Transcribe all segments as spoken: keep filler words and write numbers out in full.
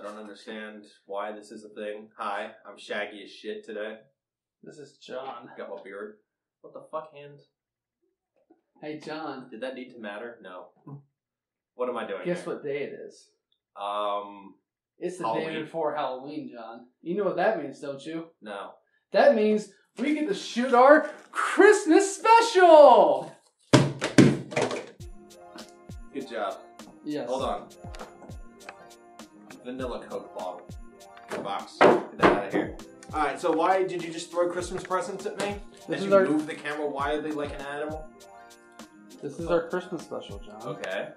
I don't understand why this is a thing. Hi, I'm shaggy as shit today. This is John. Got my beard. What the fuck, hand? Hey, John. Did that need to matter? No. What am I doing Guess here? What day it is. Um, It's the Halloween. Day before Halloween, John. You know what that means, don't you? No. That means we get to shoot our Christmas special! Good job. Yes. Hold on. Vanilla Coke bottle. Box. Get that out of here. Alright, so why did you just throw Christmas presents at me? Did you our... move the camera wildly like an animal? This is our Christmas special, John. Okay.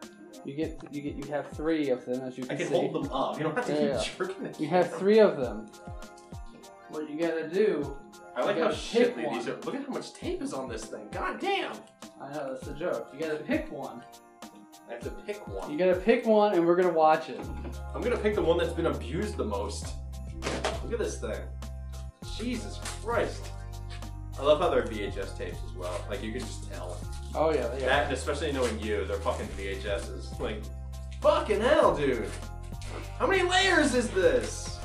You get, you get, you have three of them, as you can see. I can see. Hold them up. You don't have to yeah, keep yeah. jerking it. You have three of them. What you gotta do... I like how shitly these are. Look at how much tape is on this thing. God damn! I know, that's a joke. You gotta pick one. I have to pick one. You gotta pick one, and we're gonna watch it. I'm gonna pick the one that's been abused the most. Look at this thing. Jesus Christ. I love how they're V H S tapes as well. Like, you can just tell. Oh, yeah, they that, are. Especially knowing you, they're fucking V H Ss. Like, fucking hell, dude. How many layers is this?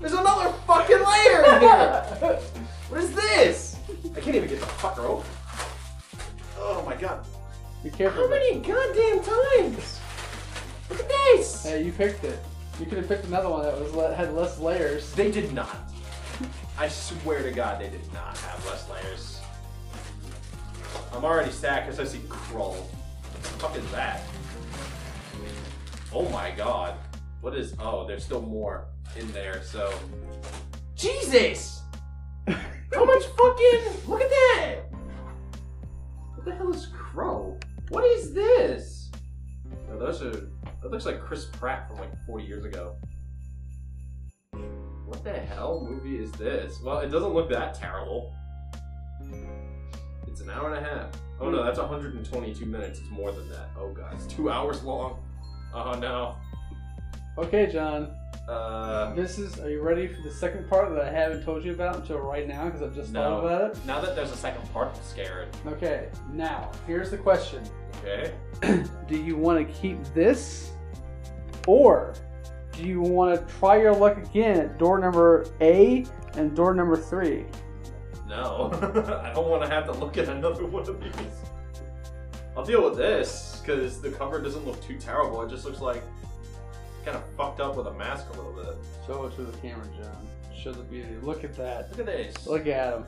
There's another fucking layer in here! What is this? I can't even get the fucker open. Oh, my God. Be careful. How many goddamn times? Look at this! Hey, you picked it. You could have picked another one that was had less layers. They did not. I swear to God, they did not have less layers. I'm already sad because I see Krull. What the fuck is that? Oh my God. What is... Oh, there's still more in there, so... Jesus! How much fucking... Look at that! What the hell is Krull? What is this? Oh, those are... That looks like Chris Pratt from like forty years ago. What the hell movie is this? Well, it doesn't look that terrible. It's an hour and a half. Oh no, that's one hundred twenty-two minutes. It's more than that. Oh God, it's two hours long. Oh no. Okay, John. Uh, this is, are you ready for the second part that I haven't told you about until right now because I've just no. thought about it? Now that there's a second part, I'm scared. Okay, now, here's the question. Okay. Do you want to keep this or do you want to try your luck again at door number A and door number three? No, I don't want to have to look at another one of these. I'll deal with this, because the cover doesn't look too terrible. It just looks like kind of fucked up with a mask a little bit. Show it to the camera, John. Show the beauty. Look at that. Look at this. Look at him.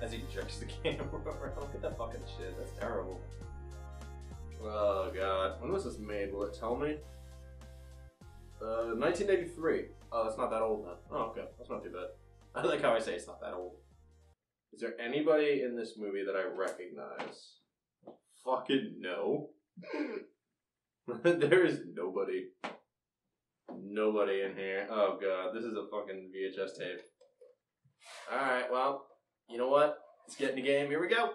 As he jerks the camera around. Look at that fucking shit. That's terrible. Oh, God. When was this made? Will it tell me? Uh, nineteen eighty-three. Oh, that's not that old then. Oh, okay. That's not too bad. I like how I say it's not that old. Is there anybody in this movie that I recognize? Fucking no. There is nobody. Nobody in here. Oh God, this is a fucking V H S tape. Alright, well, you know what? Let's get in the game. Here we go.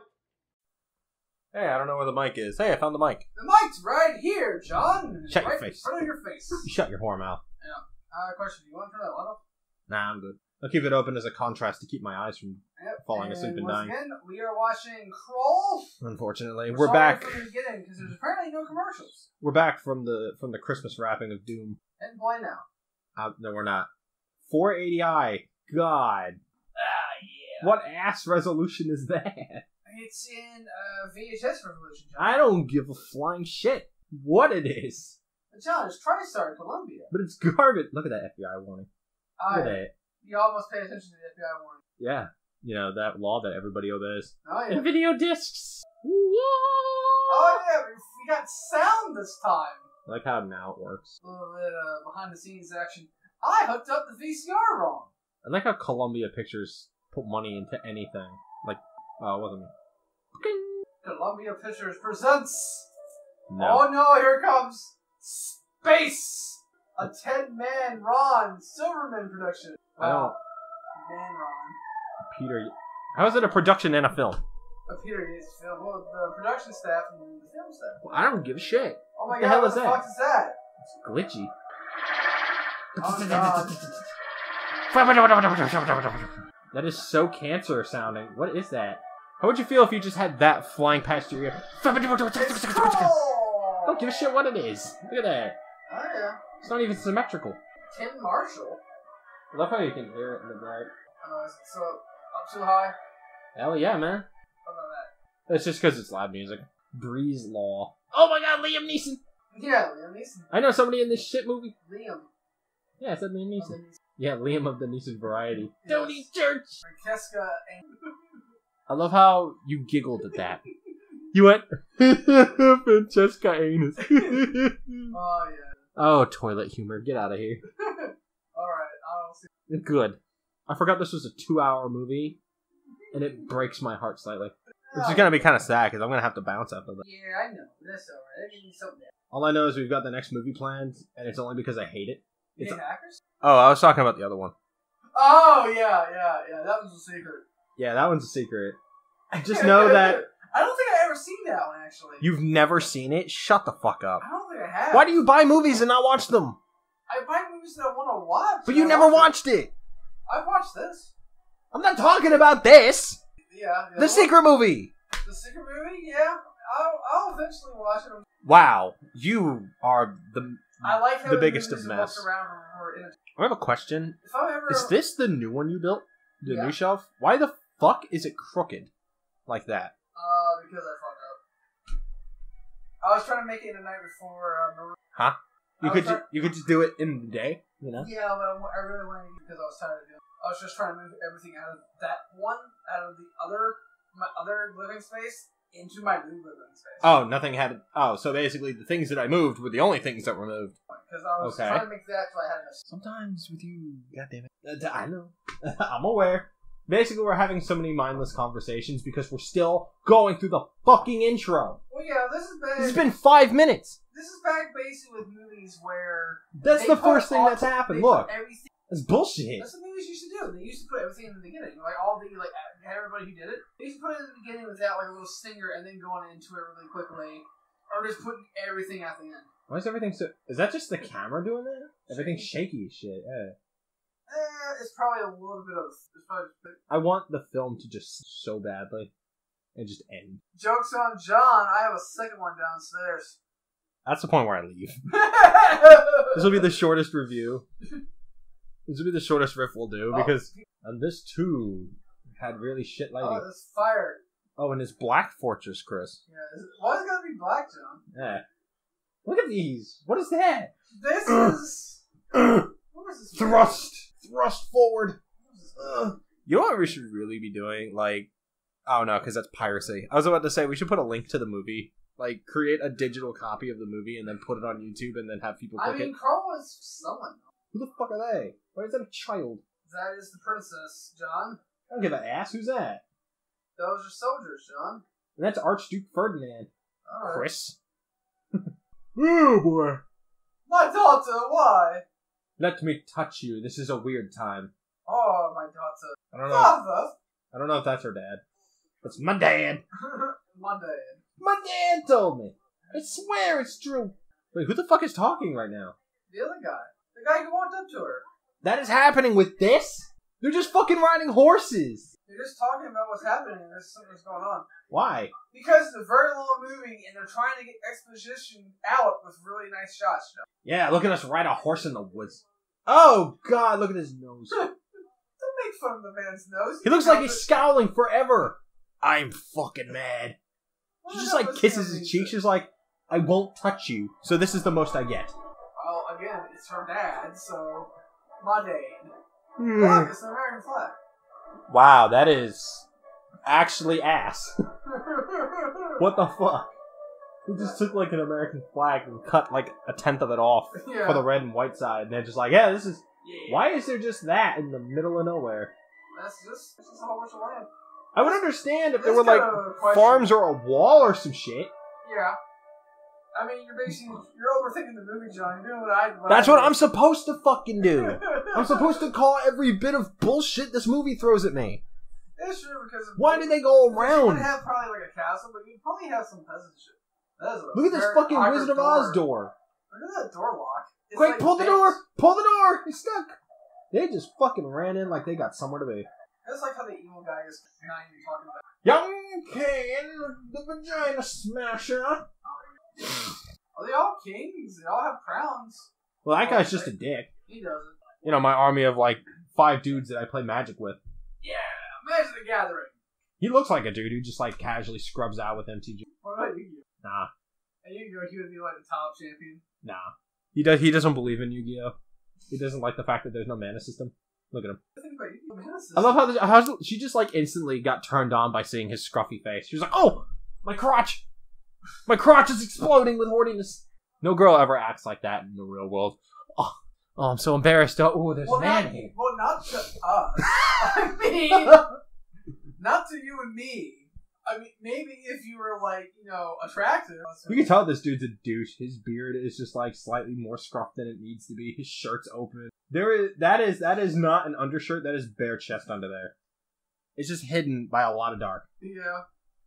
Hey, I don't know where the mic is. Hey, I found the mic. The mic's right here, John. Shut right your face. In front of your face. Shut your whore mouth. Yeah. Uh, question, do you want to turn that one off? Nah, I'm good. I'll keep it open as a contrast to keep my eyes from yep. falling asleep and, and dying. Again, we are watching Krull. Unfortunately, we're, we're back. Sorry for the beginning, because there's apparently no commercials. We're back from the from the Christmas wrapping of Doom. And blind now. Uh, no, we're not. four eighty i. God. Ah, yeah. What ass resolution is that? It's in uh, V H S resolution, John. I don't give a flying shit what it is. But John, it's TriStar Columbia. But it's garbage. Look at that F B I warning. Look at that. You almost pay attention to the F B I warning. Yeah. You know, that law that everybody obeys. Oh, yeah. And video discs! Woo! Oh, yeah! We got sound this time! I like how now it works. A little bit of behind-the-scenes action. I hooked up the V C R wrong! I like how Columbia Pictures put money into anything. Like, oh, it wasn't me. Columbia Pictures presents... No. Oh, no, here it comes! Space! A ten-man Ron Silverman production. I don't... Man, Ron. Peter... How is it a production and a film? A Peter Yates film. Well, the production staff and the film staff. Well, I don't give a shit. Oh my God, hell what is the that? fuck is that? It's glitchy. Oh God. That is so cancer sounding. What is that? How would you feel if you just had that flying past your ear? I don't give a shit what it is. Look at that. Oh yeah. It's not even symmetrical. Ken Marshall? I love how you can hear it in the back. Oh, is it so up too high? Hell yeah, man. How about that? That's just because it's loud music. Breeze Law. Oh my god, Liam Neeson! Yeah, Liam Neeson. I know somebody in this shit movie. Liam. Yeah, I said Liam Neeson. Oh, Neeson. Yeah, Liam of the Neeson variety. Yes. Tony Church! Francesca Annis. I love how you giggled at that. You went, Francesca Annis. Oh, yeah. Oh, toilet humor. Get out of here. Alright, I'll see. Good. I forgot this was a two-hour movie, and it breaks my heart slightly. Which is going to be kind of sad, because I'm going to have to bounce after that. Yeah, I know. That's alright. I need something else. All I know is we've got the next movie planned, and it's only because I hate it. It's Hate Hackers? Oh, I was talking about the other one. Oh, yeah, yeah, yeah. That one's a secret. Yeah, that one's a secret. Just know that... I don't think I've ever seen that one, actually. You've never seen it? Shut the fuck up. I don't think I have. Why do you buy movies and not watch them? I buy movies that I want to watch. But you I never watch watched it. it. I've watched this. I'm not talking about this. Yeah. The, the secret movie. The secret movie? Yeah. I'll, I'll eventually watch it. Wow. You are the I like how the biggest of mess. I have a question. If I ever... Is this the new one you built? The yeah. new shelf? Why the fuck is it crooked like that? Uh, because I fucked up. I was trying to make it the night before. Um, huh? You could ju- you could just do it in the day, you know? Yeah, but I really wanted to because I was tired of doing it. I was just trying to move everything out of that one, out of the other, my other living space, into my new living space. Oh, nothing had... Oh, so basically the things that I moved were the only things that were moved. Because I was okay. trying to make that so I had enough. Sometimes with you, goddammit. Uh, I know. I'm aware. Basically, we're having so many mindless conversations because we're still going through the fucking intro. Well, yeah, this is bad. This has been five minutes. This is back basically with movies where... That's the first thing that's happened, look. Everything. That's bullshit. That's the movies you should do. They used to put everything in the beginning. Like, all the, like, everybody who did it. They used to put it in the beginning without, like, a little stinger and then going into it really quickly. Or just putting everything at the end. Why is everything so... Is that just the camera doing that? Everything's shaky as shit, yeah. Eh, it's probably a little bit of... It's probably I want the film to just so badly. And just end. Joke's on John. I have a second one downstairs. That's the point where I leave. This will be the shortest review. This will be the shortest riff we'll do, oh. because... And this, too, had really shit lighting. Oh, this fire. Oh, and it's Black Fortress, Chris. Yeah, why is it gotta be black, John? Yeah. Look at these. What is that? This is... What was this? Thrust. Movie? Thrust forward. Ugh. You know what we should really be doing? Like, oh no, because that's piracy. I was about to say we should put a link to the movie. Like, create a digital copy of the movie and then put it on YouTube and then have people click it. I mean, Krull was someone. Who the fuck are they? Why is that a child? That is the princess, John. I don't give an ass. Who's that? Those are soldiers, John. And that's Archduke Ferdinand. All right. Chris. Oh boy. My daughter, why? Let me touch you. This is a weird time. Oh, my daughter. I don't know. Father? I don't know if that's her dad. That's my dad. My dad. My dad told me. I swear it's true. Wait, who the fuck is talking right now? The other guy. The guy who walked up to her. That is happening with this? They're just fucking riding horses. They're just talking about what's happening and there's something's going on. Why? Because it's a very long movie and they're trying to get exposition out with really nice shots. Yeah, look at us ride a horse in the woods. Oh, God, look at his nose. Don't make fun of the man's nose. He, he looks like he's scowling forever. I'm fucking mad. What he just, like, kisses his cheeks. She's like, I won't touch you, so this is the most I get. Well, again, it's her dad, so... My dad. Hmm. Look, it's an American flag. Wow, that is... actually ass. What the fuck? He just took like an American flag and cut like a tenth of it off yeah. for the red and white side, and they're just like, yeah, this is... Yeah. Why is there just that in the middle of nowhere? That's just... This is a whole bunch of land. I would understand if there were like farms or a wall or some shit. Yeah. I mean, you're basically... You're overthinking the movie, John. You're doing what I... What That's I what I'm supposed to fucking do. I'm supposed to call every bit of bullshit this movie throws at me. It's true because... Why did they go around? You would have probably like a castle, but you'd probably have some peasant shit. Look at this fucking Wizard of Oz door. Look at that door lock. It's Quick, like pull fixed. the door! Pull the door! It's stuck! They just fucking ran in like they got somewhere to be. That's like how the evil guy is not even talking about it. Young King, the Vagina Smasher. Are they all kings? They all have crowns. Well, that guy's just a dick. He doesn't. You know, my army of like five dudes that I play Magic with. Yeah, Magic the Gathering. He looks like a dude who just like casually scrubs out with M T G. What about Yu-Gi-Oh? Nah. And Yu-Gi-Oh, he would be like the top champion. Nah. He does. He doesn't believe in Yu-Gi-Oh. He doesn't like the fact that there's no mana system. Look at him. I love how, the, how she just like instantly got turned on by seeing his scruffy face. She was like, "Oh, my crotch! My crotch is exploding with horniness." No girl ever acts like that in the real world. Oh, oh I'm so embarrassed. Oh, ooh, there's well, a man not, here. Well, not to us. I mean, not to you and me. I mean, maybe if you were, like, you know, attractive. You can tell this dude's a douche. His beard is just, like, slightly more scruffed than it needs to be. His shirt's open. There is that is that is not an undershirt. That is bare chest under there. It's just hidden by a lot of dark. Yeah.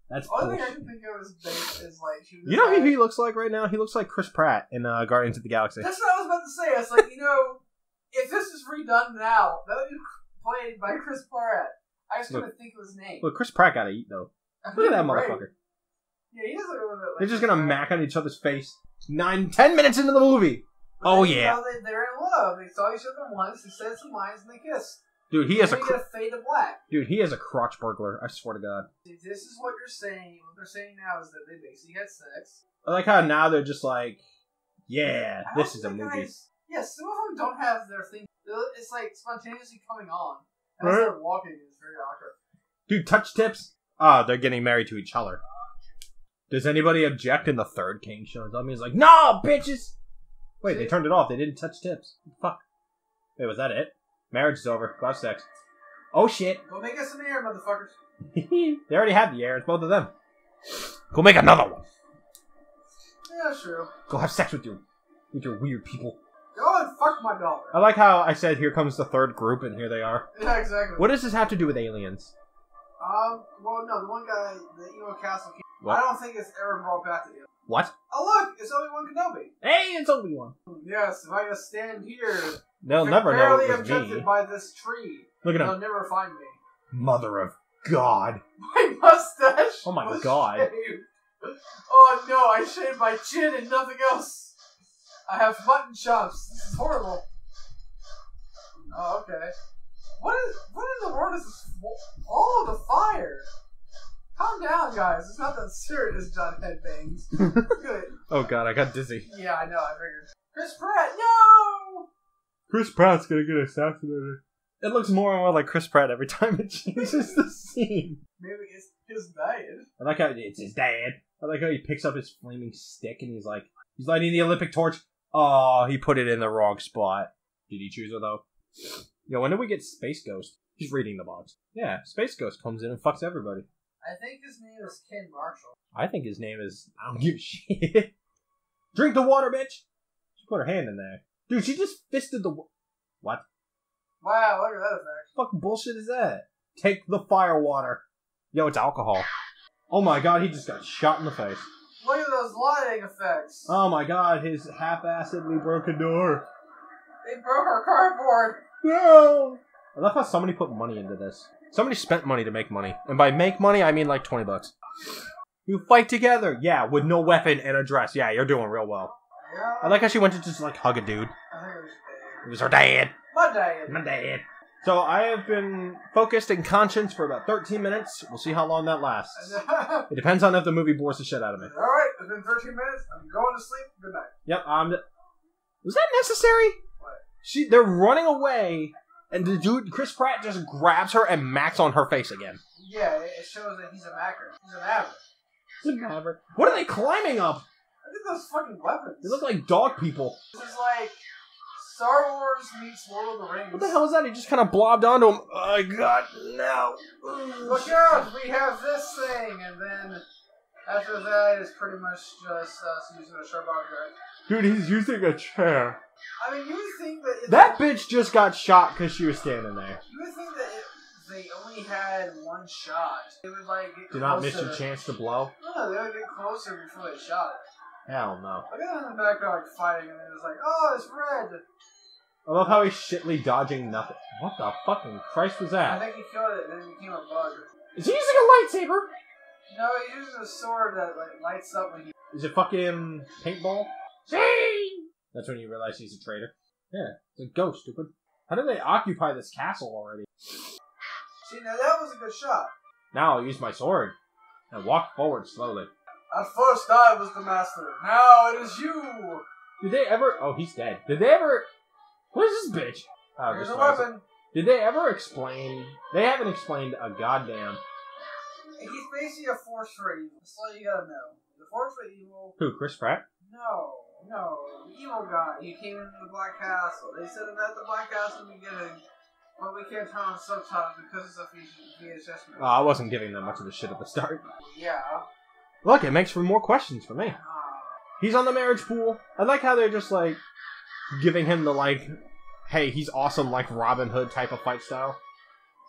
That's all bullshit. Thing I can think of is, base is like... She was you know who he looks like right now? He looks like Chris Pratt in uh, Guardians of the Galaxy. That's what I was about to say. I was like, you know, if this is redone now, that would be played by Chris Pratt. I just couldn't think of his name. Look, Chris Pratt gotta eat, though. Look at that great. Motherfucker. Yeah, he does look a little bit like... They're just gonna mac on each other's face. Nine, ten minutes into the movie! But oh, yeah. They, they're in love. They saw each other once, they said some lines, and they kissed. Dude, he has a... Cr- fade to black. Dude, he is a crotch burglar, I swear to God. This is what you're saying. What they're saying now is that they basically had sex. I like how now they're just like, yeah, I this is a movie. Guys, yeah, some of them don't have their thing. It's like spontaneously coming on. As right. They're walking, it's very awkward. Dude, touch tips? Ah, oh, they're getting married to each other. Does anybody object? And the third king shows up. He's like, "No, bitches!" Wait, they turned it off. They didn't touch tips. Fuck. Wait, was that it? Marriage is over. Go have sex. Oh shit. Go make us an heir, motherfuckers. They already have the heir. It's both of them. Go make another one. Yeah, true. Go have sex with your, with your weird people. Go and fuck my daughter. I like how I said, "Here comes the third group," and here they are. Yeah, exactly. What does this have to do with aliens? Um, well, no, the one guy, the emo castle king, what? I don't think it's ever brought back to you. What? Oh, look, it's Obi-Wan Kenobi. Hey, it's Obi-Wan. Yes, if I just stand here, they'll never know it was me. Barely objected by this tree. Look at him. They'll never find me. Mother of God. My mustache. Oh my was God. Shaved. Oh no, I shaved my chin and nothing else. I have mutton chops. This is horrible. Oh, okay. What is? What in the world is this? All of the fire! Calm down, guys. It's not that serious, John Headbangs. Good. Oh god, I got dizzy. Yeah, I know. I figured. Chris Pratt, no! Chris Pratt's gonna get assassinated. It looks more and more like Chris Pratt every time it changes the scene. Maybe it's his dad. I like how it's his dad. I like how he picks up his flaming stick and he's like, he's lighting the Olympic torch. Oh, he put it in the wrong spot. Did he choose her though? Yo, when did we get Space Ghost? He's reading the box. Yeah, Space Ghost comes in and fucks everybody. I think his name is Ken Marshall. I think his name is... I don't give a shit. Drink the water, bitch! She put her hand in there. Dude, she just fisted the... What? Wow, look at that effect. What the fuck bullshit is that? Take the fire water. Yo, it's alcohol. Oh my god, he just got shot in the face. Look at those lighting effects. Oh my god, his half-assedly broke a door. They broke our cardboard. No! I love how somebody put money into this. Somebody spent money to make money. And by make money, I mean like twenty bucks. You fight together! Yeah, with no weapon and a dress. Yeah, you're doing real well. Yeah. I like how she went to just like hug a dude. I think it was dad. It was her dad. My dad. My dad. So I have been focused in conscience for about thirteen minutes. We'll see how long that lasts. It depends on if the movie bores the shit out of me. Alright, it's been thirteen minutes. I'm going to sleep. Good night. Yep, I'm... Was that necessary? She, they're running away, and the dude, Chris Pratt, just grabs her and macks on her face again. Yeah, it shows that he's a macker. He's a maverick. He's a maverick. What are they climbing up? Look at those fucking weapons. They look like dog people. This is like Star Wars meets World of the Rings. What the hell is that? He just kind of blobbed onto him. I got now. Look out! We have this thing, and then after that, it's pretty much just us using a sharp object. Dude, he's using a chair. I mean, you would think that... That bitch just got shot because she was standing there. You would think that if they only had one shot, they would, like, get Do closer. Not miss your chance to blow? No, they would get closer before they shot it. Hell no. Look at them in the background like, fighting, and they're just like, oh, it's red! I love how he's shitly dodging nothing. What the fucking Christ was that? I think he killed it, and then it became a bug. Is he using a lightsaber? No, he uses a sword that, like, lights up when he... Is it fucking paintball? That's when you realize he's a traitor. Yeah, it's a ghost, stupid. How do they occupy this castle already? See, now that was a good shot. Now I'll use my sword and walk forward slowly. At first I was the master, now it is you! Did they ever... Oh, he's dead. Did they ever... What is this bitch? Oh, here's a weapon. Did they ever explain... They haven't explained a goddamn... He's basically a force for evil. That's all you gotta know. The force for evil... Who, Chris Pratt? No, no. The evil guy. He came into the Black Castle. They said him at the Black Castle in the beginning. But we can't tell on subtitles because it's a V H S movie. Oh, I wasn't giving them much of a shit at the start. Yeah. Look, it makes for more questions for me. He's on the marriage pool. I like how they're just, like, giving him the, like, hey, he's awesome, like, Robin Hood type of fight style.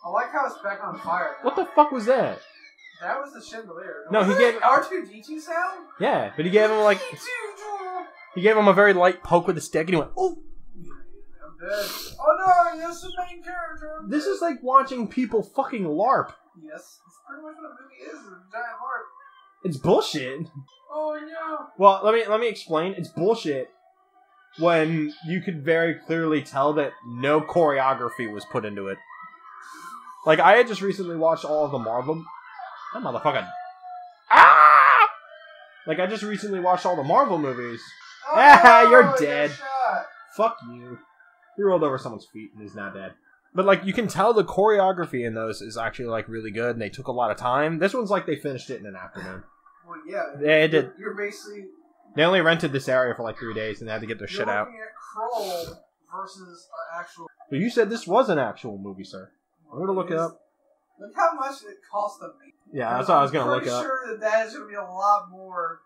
I like how it's back on fire. What the fuck was that? That was the chandelier. No, he gave... R two D two sound? Yeah, but he gave him, like... He gave him a very light poke with a stick, and he went, ooh! I'm dead. Oh, no, that's the main character. I'm this dead. Is like watching people fucking LARP. Yes, that's pretty much what a movie is, a giant LARP. It's bullshit. Oh no. Well, let me let me explain. It's bullshit when you could very clearly tell that no choreography was put into it. Like I had just recently watched all of the Marvel. That motherfucker. Ah! Like I just recently watched all the Marvel movies. Oh, ah, you're dead. Fuck you. He rolled over someone's feet and he's not dead. But like you can tell the choreography in those is actually like really good and they took a lot of time. This one's like they finished it in an afternoon. Well, yeah, they did. You're, you're basically. They only rented this area for like three days, and they had to get their shit out. You're looking at Krull versus an actual. But you said this was an actual movie, sir. I'm gonna look it up. Look how much it cost them. Yeah, that's what I was gonna look up. I'm sure that that is gonna be a lot more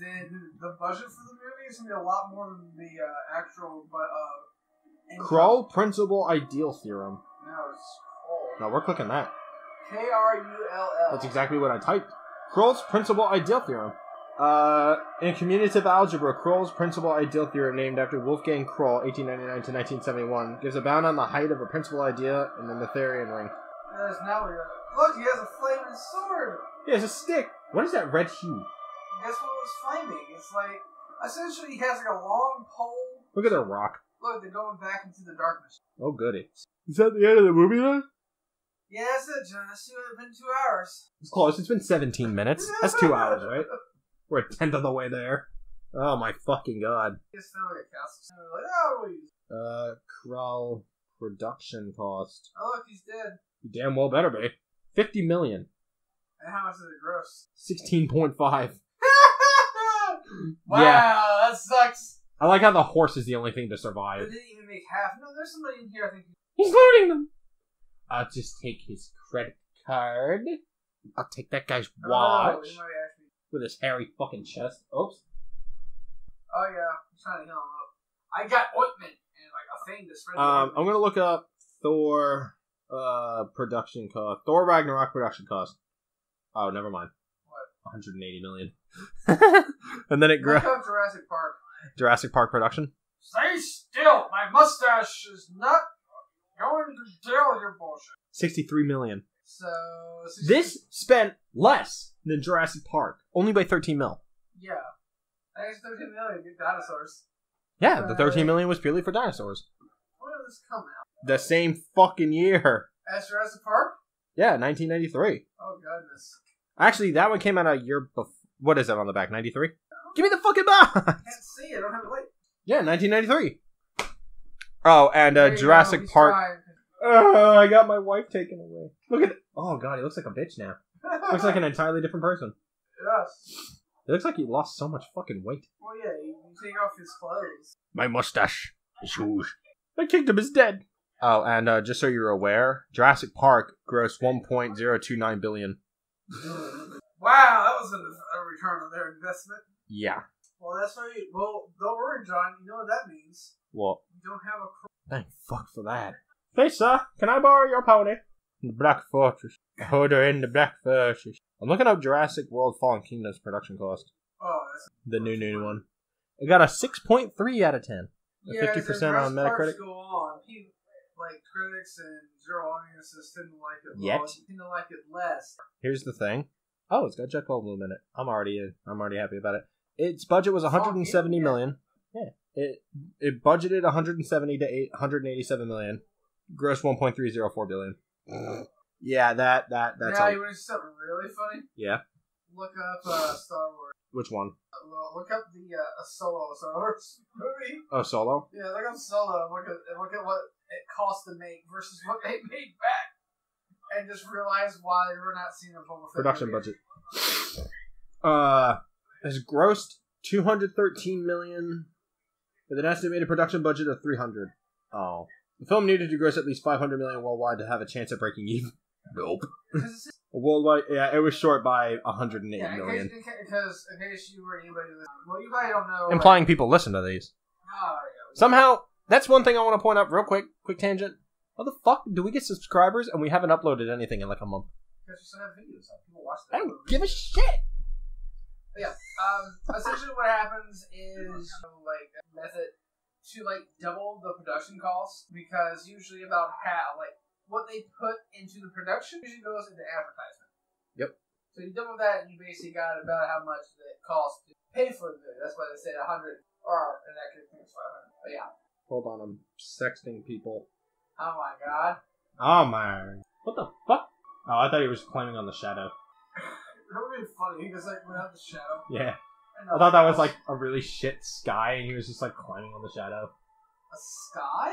than the budget for the movie. It's gonna be a lot more than the uh, actual, but. Uh, Krull principal ideal theorem. No, it's Krull. No, we're clicking that. K R U L L. That's exactly what I typed. Krull's principal ideal theorem. Uh, in commutative algebra, Krull's principal ideal theorem, named after Wolfgang Kroll, eighteen ninety-nine to nineteen seventy-one, gives a bound on the height of a principal idea in the Noetherian ring. That is not weird. Look, he has a flaming sword! He has a stick! What is that red hue? Guess what was flaming? It's like, essentially he has like a long pole. Look at the rock. Look, they're going back into the darkness. Oh goody. Is that the end of the movie then? Yeah, that's it, John. That's been two hours. It's close. It's been seventeen minutes. That's two hours, right? We're a tenth of the way there. Oh my fucking god. Uh, Krull production cost. Oh look, he's dead. You damn well better be. Fifty million. And how much is it gross? Sixteen point five. Wow, yeah. That sucks. I like how the horse is the only thing to survive. They didn't even make half. No, there's somebody in here. I think he's loading them. I'll just take his credit card. I'll take that guy's watch. Oh, actually... With his hairy fucking chest. Oops. Oh, yeah. I'm trying to heal him up. I got ointment and, like, a thing to spread. Um, I'm going to look up Thor uh, production cost. Thor Ragnarok production cost. Oh, never mind. What? one hundred eighty million dollars. And then it grew. Look up Jurassic Park. Jurassic Park production? Stay still! My mustache is not... Going to deal with your bullshit. sixty-three million. So... sixty This spent less than Jurassic Park. Only by thirteen mil. Yeah. I guess thirteen million, good dinosaurs. Yeah, but the thirteen million was purely for dinosaurs. When did this come out? The same fucking year. As Jurassic Park? Yeah, nineteen ninety-three. Oh, goodness. Actually, that one came out a year before... What is that on the back, ninety-three? No. Give me the fucking box! I can't see, I don't have a light. Yeah, nineteen ninety-three. Oh, and uh, Jurassic go, Park. Uh, I got my wife taken away. Look at. Oh god, he looks like a bitch now. Looks like an entirely different person. Yes. It looks like he lost so much fucking weight. Well, yeah, you take off his clothes. My mustache is huge. My kingdom is dead. Oh, and uh, just so you're aware, Jurassic Park grossed one point zero two nine billion. Wow, that was a return on their investment. Yeah. Well, that's why. You, well, don't worry, John. You know what that means. What? You don't have a... Thank fuck for that. Hey, sir, can I borrow your pony? The Black Fortress. Hold her in the Black Fortress. I'm looking up Jurassic World Fallen Kingdom's production cost. Oh, that's... The new, new one. It got a six point three out of ten. A yeah, fifty percent on Metacritic. Go on. He, like, critics and zero audiences didn't like it Yet. Less. Didn't like it less. Here's the thing. Oh, it's got Jeff Goldblum in it. I'm already in. I'm already happy about it. Its budget was one hundred seventy million dollars. Yeah. It it budgeted one hundred seventy to eight hundred eighty-seven million, gross one point three zero four billion. Uh, yeah, that that that's. Yeah, you want to see something really funny? Yeah. Look up uh, Star Wars. Which one? Uh, well, look up the uh, Solo Star Wars movie. Oh, Solo. Yeah, look up Solo. And look at look at what it cost to make versus what they made back, and just realize why they were not seeing a public production movie. Budget. Uh, has grossed two hundred thirteen million. With an estimated production budget of three hundred. Oh. The film needed to gross at least five hundred million worldwide to have a chance at breaking even. Nope. Worldwide, yeah, it was short by one hundred eight yeah, million. Because in, case, in case you or anybody listening, well, you probably don't know. Implying like, people listen to these. Oh, yeah. Somehow, that's one thing I want to point out real quick. Quick tangent. How the fuck do we get subscribers and we haven't uploaded anything in like a month? Because you still have videos. People watch them. I don't give a shit. Yeah. Um, essentially, what happens is like a method to like double the production costs because usually about half, like what they put into the production usually goes into advertisement. Yep. So you double that, and you basically got about how much it costs to pay for the video. That's why they say a hundred, or in that case, five hundred. But yeah. Hold on, I'm sexting people. Oh my god. Oh my. What the fuck? Oh, I thought he was climbing on the shadow. That would be funny. He just like went out the shadow. Yeah. I thought that was like a really shit sky, and he was just like climbing on the shadow. A sky?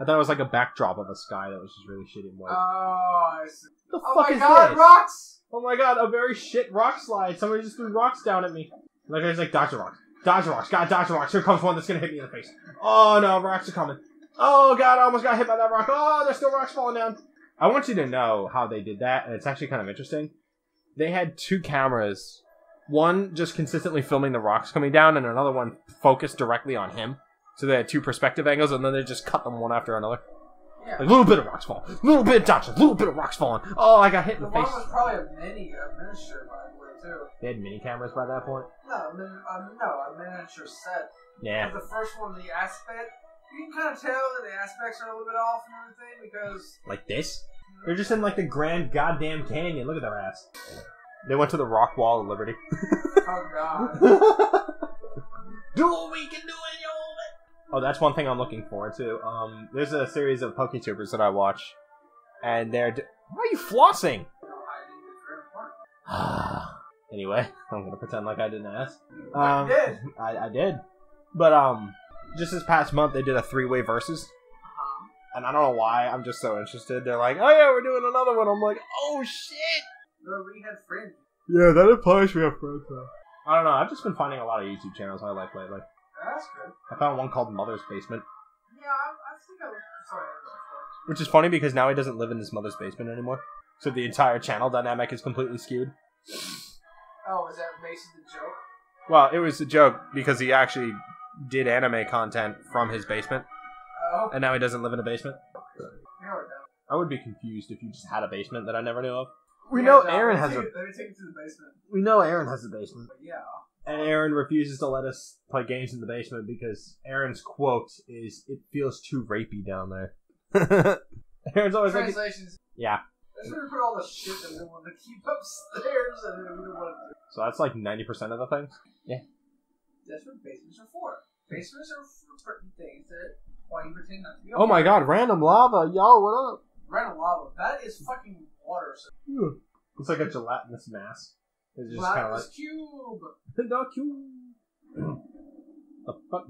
I thought it was like a backdrop of a sky that was just really shitty and white. Oh, I see. What the oh fuck is god, this? Oh my god, rocks! Oh my god, a very shit rock slide. Somebody just threw rocks down at me. Like I was like, dodge the rocks, dodge the rocks, god, dodge the rocks. Here comes one that's gonna hit me in the face. Oh no, rocks are coming. Oh god, I almost got hit by that rock. Oh, there's still rocks falling down. I want you to know how they did that, and it's actually kind of interesting. They had two cameras, one just consistently filming the rocks coming down, and another one focused directly on him. So they had two perspective angles, and then they just cut them one after another. Yeah. Like, a little bit of rocks falling, a little bit of dodging, a little bit of rocks falling. Oh, I got hit in the, the face. The one was probably a mini, a miniature, by the way, too. They had mini cameras by that point? No, I mean, um, no, a miniature set. Yeah. But the first one, the aspect, you can kind of tell that the aspects are a little bit off and everything, because... Like this? They're just in, like, the Grand Goddamn Canyon. Look at their ass. They went to the Rock Wall of Liberty. Oh, God. Do what we can do in your old... Oh, that's one thing I'm looking forward to. Um, there's a series of PokeTubers that I watch, and they're... D Why are you flossing? Anyway, I'm gonna pretend like I didn't ask. Um, I did. I, I did. But, um, just this past month, they did a three-way versus. And I don't know why, I'm just so interested. They're like, oh yeah, we're doing another one. I'm like, oh shit! Well, we had friends. Yeah, that implies we have friends, though. I don't know, I've just been finding a lot of YouTube channels I like lately. That's good. I found one called Mother's Basement. Yeah, I, I think I was... Sorry, I was Which is funny because now he doesn't live in his mother's basement anymore. So the entire channel dynamic is completely skewed. Oh, is that basically a joke? Well, it was a joke because he actually did anime content from his basement. And now he doesn't live in a basement? I would be confused if you just had a basement that I never knew of. We yeah, know John, Aaron has a... It, let me take you to the basement. We know Aaron has a basement. Yeah. And Aaron refuses to let us play games in the basement because Aaron's quote is, it feels too rapey down there. Aaron's always like... Translations. Yeah. That's where we put all the shit that we want to keep upstairs and we don't want to do. So that's like ninety percent of the thing? Yeah. That's what basements are for. Basements are for certain things that... Why you pretend not to be okay. Oh my god, random lava, yo, what up? Random lava, that is fucking water, sir. So. It's like a gelatinous mass. It's just kind of like... cube! No cube! The fuck?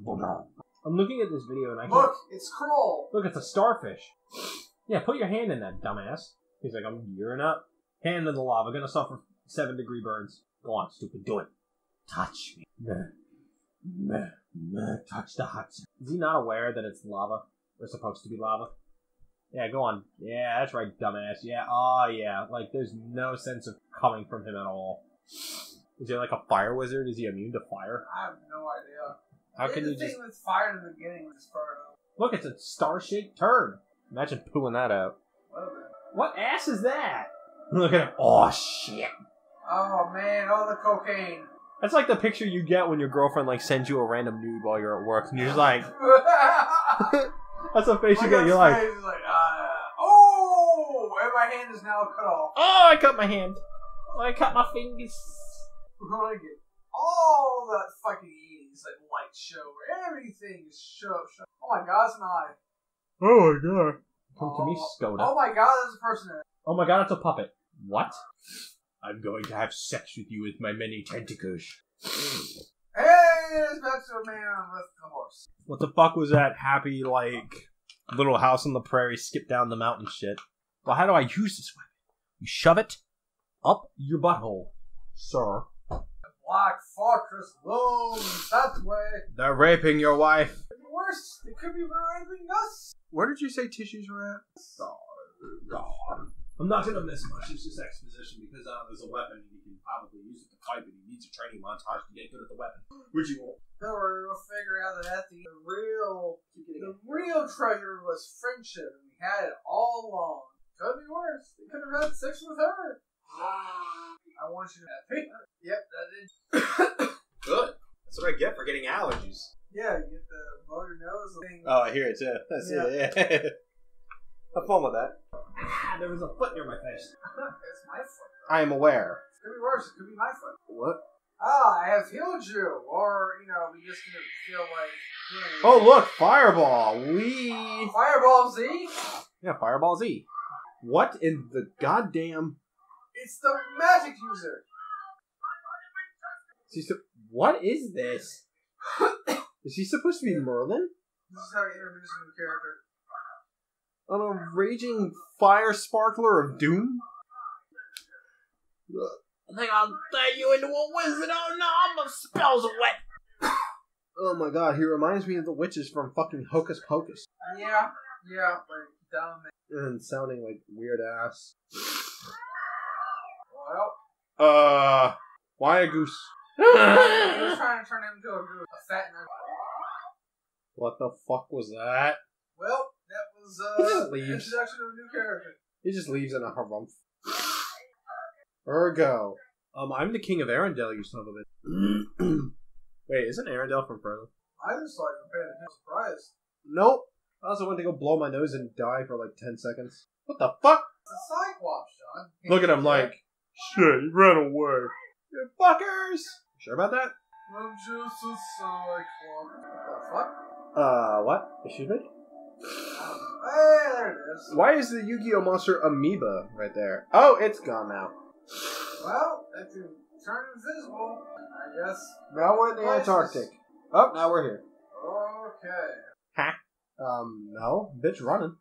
I'm looking at this video and I can't... Look, it's Krull! Look, it's a starfish. Yeah, put your hand in that, dumbass. He's like, I'm gearing up. Hand in the lava, gonna suffer seven degree burns. Go on, stupid, do it. Touch me. Meh, meh, touch the hot. Is he not aware that it's lava? Or supposed to be lava? Yeah, go on. Yeah, that's right, dumbass. Yeah, oh yeah. Like, there's no sense of coming from him at all. Is he like a fire wizard? Is he immune to fire? I have no idea. How can you just... With fire in the beginning was far. Look, it's a star-shaped turd. Imagine pulling that out. What ass is that? Look at him. Oh, shit. Oh, man, all the cocaine. That's like the picture you get when your girlfriend like sends you a random nude while you're at work, and you're just like, "That's a face you get." You're like, like uh, "Oh, and my hand is now cut off." Oh, I cut my hand. Oh, I cut my fingers. All that fucking eighties, like, light show where everything is show, show. Oh my god, it's an eye. Oh my god. Come to me, Skoda. Oh my god, there's a person in it. Oh my god, it's a puppet. What? I'm going to have sex with you with my many tentacles. Hey, it's back to a man with a horse. What the fuck was that happy, like, little house on the prairie, skip down the mountain shit? Well, how do I use this weapon? You shove it up your butthole, sir. Black Fortress looms that way. They're raping your wife. It could be worse. They could be raping us. Where did you say tissues were at? Oh, God. I'm not gonna miss much. It's just exposition because uh, there's a weapon and you can probably use it to fight, but he needs a training montage to get good at the weapon, which you won't. Don't worry, we'll figure out that at the real, the real treasure was friendship, and we had it all along. Could be worse. We could have had sex with her. I want you to have her. Yep, that is good. That's what I get for getting allergies. Yeah, you get the blow your nose thing. Oh, I hear it too. That's yeah. it. Yeah. Have fun with that. There was a foot near my face. It's my foot. Though. I am aware. It could be worse. It could be my foot. What? Ah, I have healed you, or you know, we just gonna feel like. You know, oh look, Fireball. We uh, Fireball Z. Yeah, Fireball Z. What in the goddamn? It's the magic user. Is he so, what is this? Is he supposed to be Merlin? This is how he introduces a new character. On a raging fire sparkler of doom? I think I'll turn you into a wizard. Oh no, I'm a spells away. Oh my god, he reminds me of the witches from fucking Hocus Pocus. Yeah, yeah, like dumb and sounding like weird ass. Well, uh, why a goose? I was trying to turn him into a goose. A fat nut. What the fuck was that? Well, that was uh, he just leaves. Introduction of a new character. He just leaves in a harumph. Ergo, um, I'm the king of Arendelle, you son of a bitch. Wait, isn't Arendelle from Frodo? I just like prepared to surprise. Nope. I also went to go blow my nose and die for like ten seconds. What the fuck? It's a sidewalk, Sean. Look at him like, shit, you ran away. You fuckers! You sure about that? I'm just a sidewalk. What the fuck? Uh, what? Excuse me? Hey, there it is. Why is the Yu-Gi-Oh monster amoeba right there? Oh, it's gone now. Well, if you turn invisible, I guess. Now we're in the Antarctic. Oh, now we're here. Okay. Ha. Um, no. Bitch running.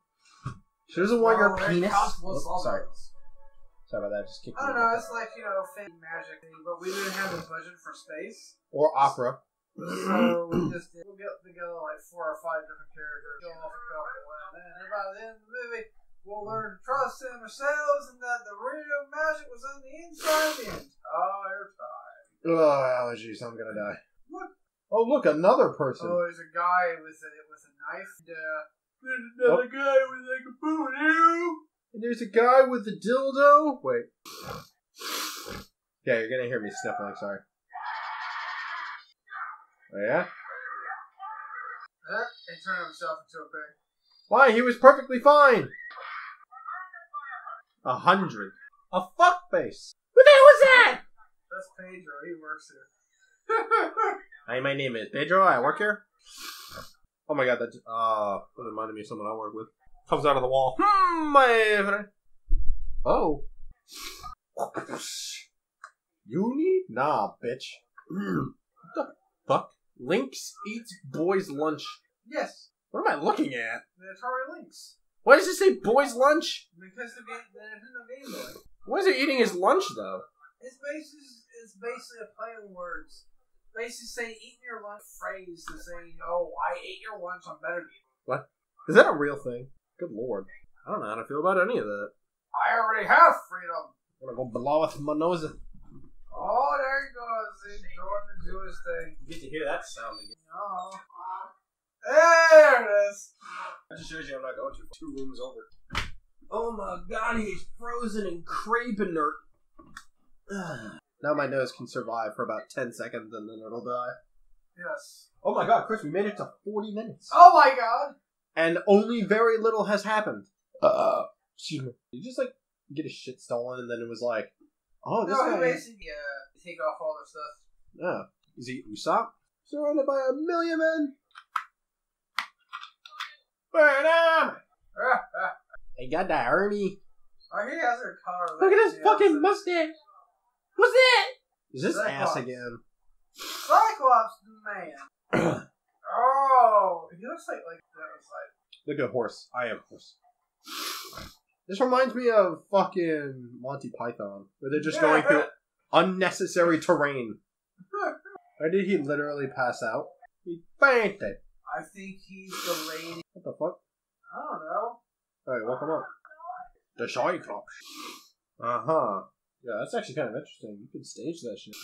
She's the one your penis. Oh, sorry. Sorry about that. Just kicked me. I don't know. It's like, you know, fake magic thing, but we didn't have a budget for space or opera. So we just did. We'll get together like four or five different characters. Go off and go around. And by the end of the movie, we'll learn to trust in ourselves and that the real magic was on the inside the entire time. Oh, allergies! I'm gonna die. Look. Oh, look, another person. Oh, there's a guy with a with a knife. Yeah. There's another oh. guy with like a boodoo. And there's a guy with a dildo. Wait. Yeah, you're gonna hear me sniffing. I'm sorry. Oh yeah. Uh, he turned himself into a pig. Why? He was perfectly fine. A hundred. A fuck face. What the hell was that? That's Pedro. He works here. Hi, my name is Pedro. I work here. Oh my god, that just, uh, that reminded me of someone I work with. Comes out of the wall. Hmm, my... Oh. You need? Nah, bitch. What the fuck? Lynx eats boys' lunch. Yes. What am I looking at? The Atari Lynx. Why does it say boys' lunch? Because the game, the Game Boy. Why is it eating his lunch, though? It's basically, it's basically a play on words. Basically saying eating your lunch phrase and saying, oh, I ate your lunch, I'm better than you. What? Is that a real thing? Good lord. I don't know how to feel about any of that. I already have freedom. I'm gonna go blow off my nose. Oh, there he goes. He's going to do his thing. You get to hear that sound again. Oh. There it is. That just shows you I'm not going to. Two rooms over. Oh my god, he's frozen and crepin' or... Now my nose can survive for about ten seconds and then it'll die. Yes. Oh my god, Chris, we made it to forty minutes. Oh my god! And only very little has happened. Uh, excuse me. Did you just, like, get his shit stolen and then it was like, oh, this no, guy... No, he basically, uh, take off all their stuff. Yeah. Is he Usopp? surrounded by a million men. Burn him! They got that army. Our guys are colorless. Look at this fucking mustache. What's that? Is this Cyclops. Ass again? Cyclops man. Oh, he looks like like that. Look at horse. I am horse. This reminds me of fucking Monty Python, where they're just yeah. going through unnecessary terrain. Or did he literally pass out? He fainted. I think he's the lady. What the fuck? I don't know. Alright, welcome up. The Cyclops. Uh huh. Yeah, that's actually kind of interesting. You can stage that shit.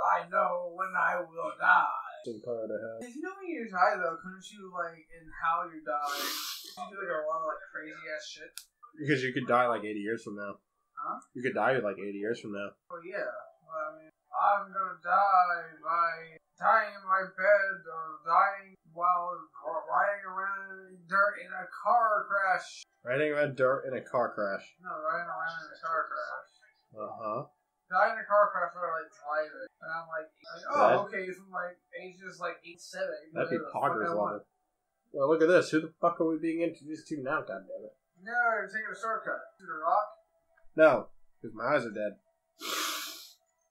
I know when I will die. Interesting power to have. If you know when you die, though, couldn't you, like, in how you die, you do, like, a lot of, like, crazy ass shit? Because you could die, like, eighty years from now. Huh? You could die, like, eighty years from now. Well, yeah. Well, I mean, I'm gonna die by dying in my bed or dying while riding around in dirt in a car crash. Riding around dirt in a car crash. No, riding around in a car crash. Uh-huh. Died in a car crash where I, like, driving. And I'm like, like oh, that, okay, from, like, ages, like, eight, seven. That'd be Pogger's level. Well, look at this. Who the fuck are we being introduced to now, goddammit? No, you're taking a shortcut. To the rock? No, because my eyes are dead.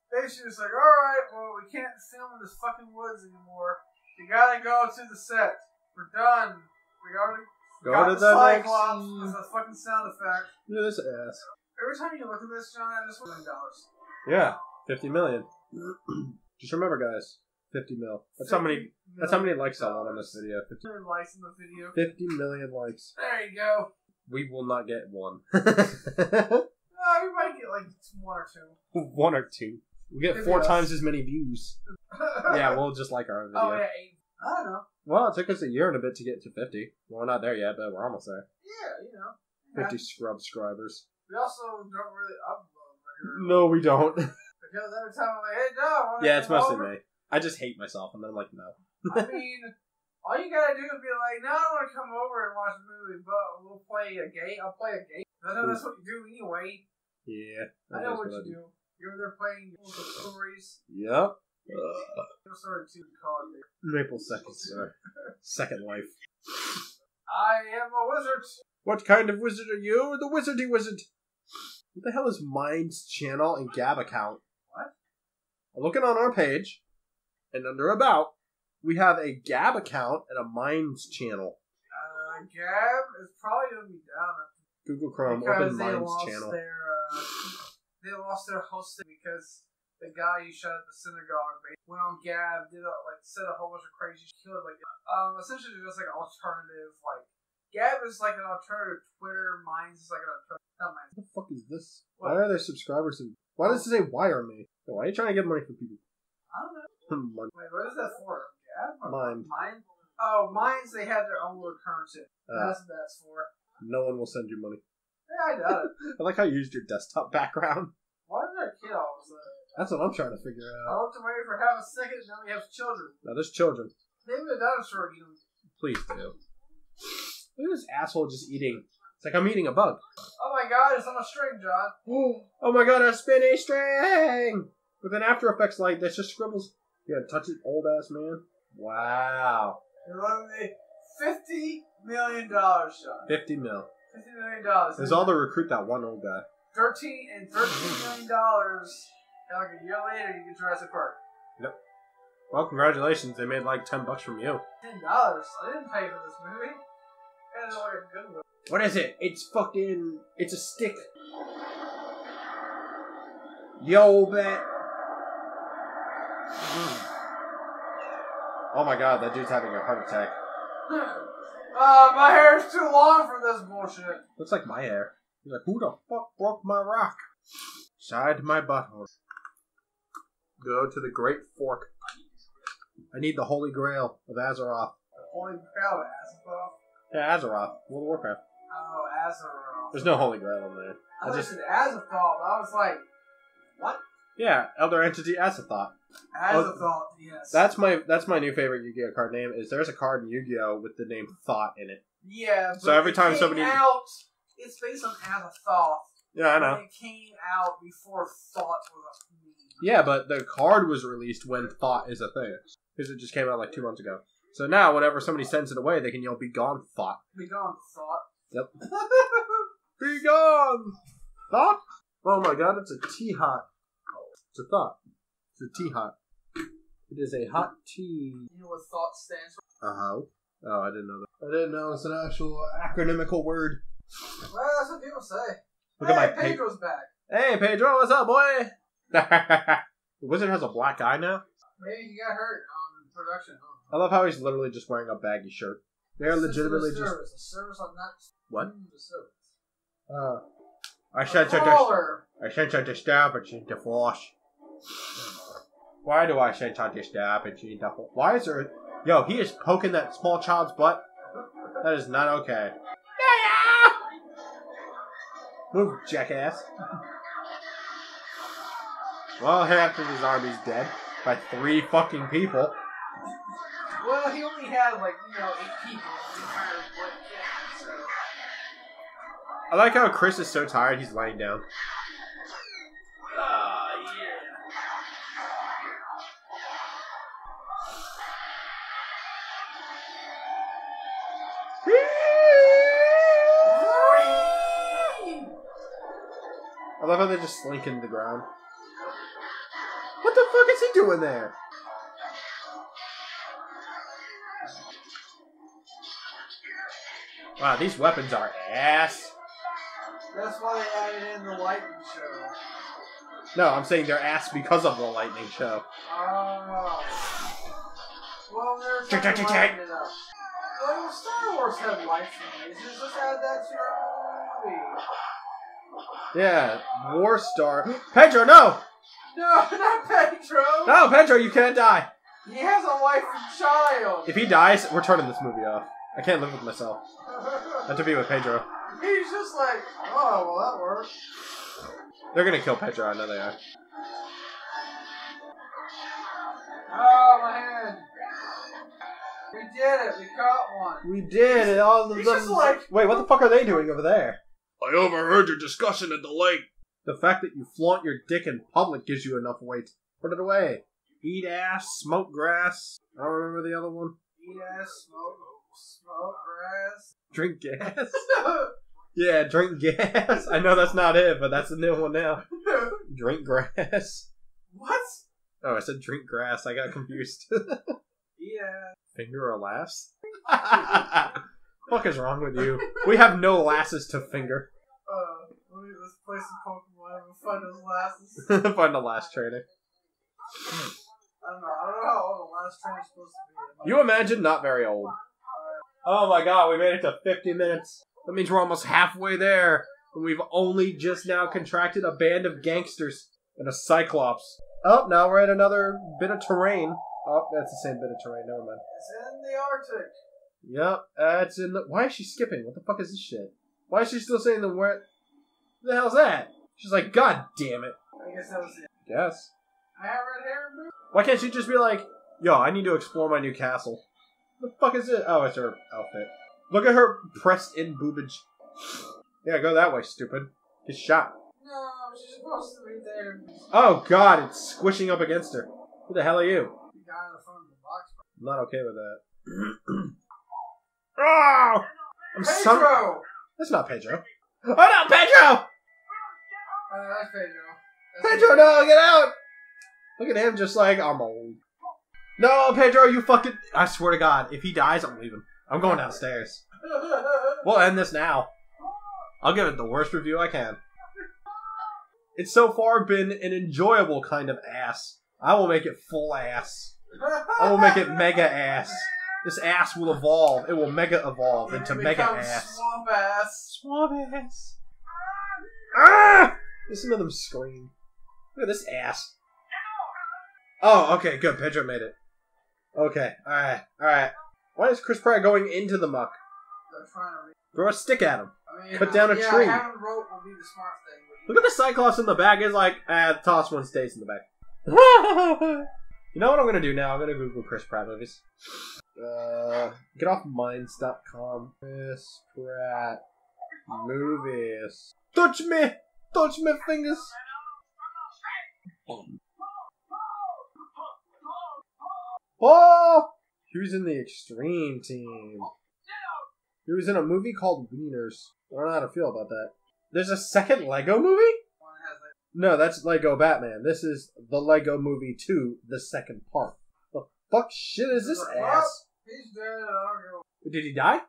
Basically, it's like, alright, well, we can't film in this fucking woods anymore. You gotta go to the set. We're done. We already go got to the, the Cyclops. That's a fucking sound effect. Look at this ass. Every time you look at this, John, this one's one million dollars. Yeah, fifty million. Just remember, guys, fifty mil. That's how many. That's how many likes I want on this video. Fifty million likes in the video. Fifty million likes. There you go. We will not get one. No, we might get like one or two. One or two. We get four times as many views. Yeah, we'll just like our own video. Oh yeah, eight. I don't know. Well, it took us a year and a bit to get to fifty. Well, we're not there yet, but we're almost there. Yeah, you know. Fifty subscribers. We also don't really upload. No, we don't. Because every time I'm like, hey, no, I want to yeah, it's mostly over. Me. I just hate myself, and then I'm like, no. I mean, all you gotta do is be like, no, I don't want to come over and watch a movie, but we'll play a game. I'll play a game. I know that's what you do anyway. Yeah. I know what you do. You're there playing Maple Stories. Yep. Maple Story two called it. Maple Second Story. Second Life. I am a wizard. What kind of wizard are you? The wizardy wizard. What the hell is Mind's channel and Gab account? What? I'm looking on our page, and under About, we have a Gab account and a Mind's channel. Uh, Gab is probably going to be down. Google Chrome, open Mind's channel. Their, uh, they lost their hosting because the guy you shot at the synagogue went on Gab, did a, like said a whole bunch of crazy shit. Like, um, essentially, just like an alternative, like. Gab is like an alternative Twitter. Mine's is like an alternative. Not mine. What the fuck is this? What? Why are there subscribers? In why does it say wire me? Why are you trying to get money from people? I don't know. Money. Wait, what is that for? Gab? Mine. Mine? Oh, Mine's, they have their own little currency. Uh, that's what that's for. No one will send you money. Yeah, I doubt it. I like how you used your desktop background. Why did that kid all of a sudden? That's what I'm trying to figure out. I looked away for half a second, now we have children. Now there's children. Maybe a dinosaur again. Please do. Look at this asshole just eating. It's like I'm eating a bug. Oh my god, it's on a string, John. Oh my god, I spin a string! With an After Effects light that's just scribbles. Yeah, touch it, old ass man. Wow. You're running fifty million dollars, John. fifty mil. fifty million dollars. There's all to recruit that one old guy. thirteen and thirteen million dollars. And like a year later, you get Jurassic Park. Yep. Well, congratulations. They made like ten bucks from you. ten dollars? I didn't pay for this movie. What is it? It's fucking... It's a stick. Yo, bet. Mm. Oh my god, that dude's having a heart attack. Uh, my hair's too long for this bullshit. Looks like my hair. He's like, who the fuck broke my rock? Side my butthole. Go to the Great Fork. I need the Holy Grail of Azeroth. The Holy Grail of Azeroth? Yeah, Azeroth. World of Warcraft. Oh, Azeroth. There's no Holy Grail in there. I, I just said Azathoth. I was like, what? Yeah, Elder Entity Azathoth. Azathoth, oh, yes. That's my that's my new favorite Yu-Gi-Oh card name. Is there's a card in Yu-Gi-Oh with the name Thought in it. Yeah. But so every time came somebody out, it's based on Azathoth. Yeah, I know. It came out before Thought was a thing. Yeah, but the card was released when Thought is a thing. because it just came out like two months ago. So now, whenever somebody sends it away, they can yell, "Be gone, thought." Be gone, thought. Yep. Be gone, thought. Oh my god, it's a tea hot. It's a thought. It's a tea hot. It is a hot tea. You know what thought stands for? Uh huh. Oh, I didn't know that. I didn't know it's an actual acronymical word. Well, that's what people say. Look hey, at my Pedro's pe- back. Hey, Pedro, what's up, boy? The wizard has a black eye now? Maybe he got hurt on production. I love how he's literally just wearing a baggy shirt. They're legitimately just... Service. A service on that... What? A service. Uh, I sense a dis- I sense a disturbance in the force. Why do I sense a disturbance in the force? Why is there... Yo, he is poking that small child's butt. That is not okay. Move, jackass. Well, half of his army's dead by three fucking people. Well, he only had, like, you know, eight people in the entire one camp, so... I like how Chris is so tired, he's lying down. Ah, uh, yeah. I love how they just slink in the ground. What the fuck is he doing there? Wow, these weapons are ass. That's why they added in the lightning show. No, I'm saying they're ass because of the lightning show. Oh. Well, they're not lighting it up. Well, Star Wars had lights and lasers. Let's add that to your movie. Yeah, War Star. Pedro, no! No, not Pedro! No, Pedro, you can't die! He has a wife and child! If he dies, we're turning this movie off. I can't live with myself. Not to be with Pedro. He's just like, oh, well, that works. They're gonna kill Pedro, I know they are. Oh, my hand. We did it, we caught one. We did it, all the... He's the, just like... Wait, what the fuck are they doing over there? I overheard your discussion at the lake. The fact that you flaunt your dick in public gives you enough weight. Put it away. Eat ass, smoke grass. I don't remember the other one. Eat ass, smoke, smoke grass. Drink gas. Yeah, drink gas. I know that's not it, but that's the new one now. Drink grass. What? Oh, I said drink grass. I got confused. Yeah. Finger or laughs? What the fuck is wrong with you? We have no lasses to finger. Uh, let's play some Pokemon and find those lasses. Find a lass trainer. I don't know. I don't know how old a lass trainer is supposed to be. You imagine not very old. Oh my god, we made it to fifty minutes. That means we're almost halfway there. And we've only just now contracted a band of gangsters and a cyclops. Oh, now we're at another bit of terrain. Oh, that's the same bit of terrain. Never mind. It's in the Arctic. Yep, that's uh, in the... Why is she skipping? What the fuck is this shit? Why is she still saying the word... What the hell's that? She's like, god damn it. I guess that was it. Yes. I have red hair and boots. Why can't she just be like, yo, I need to explore my new castle. What the fuck is it? Oh, it's her outfit. Look at her pressed in boobage. Yeah, go that way, stupid. Get shot. No, she's supposed to be there. Oh god, it's squishing up against her. Who the hell are you? The guy on the phone in the box. I'm not okay with that. Oh, I'm Pedro! Some... That's not Pedro. Oh no, Pedro! Uh, that's Pedro. That's Pedro, no, get out! Look at him just like, I'm old. No, Pedro, you fucking... I swear to God, if he dies, I'm leaving. I'm going downstairs. We'll end this now. I'll give it the worst review I can. It's so far been an enjoyable kind of ass. I will make it full ass. I will make it mega ass. This ass will evolve. It will mega evolve into mega ass. Swamp ass. Swamp ass. Ah! Listen to them scream. Look at this ass. Oh, okay, good. Pedro made it. Okay, alright, alright. Why is Chris Pratt going into the muck? They're trying to read. Throw a stick at him. I mean, Cut down I, a yeah, tree. Having rope will be the smart thing. Look at the Cyclops in the back. It's like, ah, the toss one stays in the back. You know what I'm going to do now? I'm going to Google Chris Pratt movies. Uh, get off minds dot com. Chris Pratt movies. Touch me! Touch my fingers! Oh! He was in the Extreme Team. He was in a movie called Wieners. I don't know how to feel about that. There's a second Lego movie? No, that's Lego Batman. This is the Lego Movie two, the second part. The fuck shit is this ass? He's dead. I don't know. Did he die?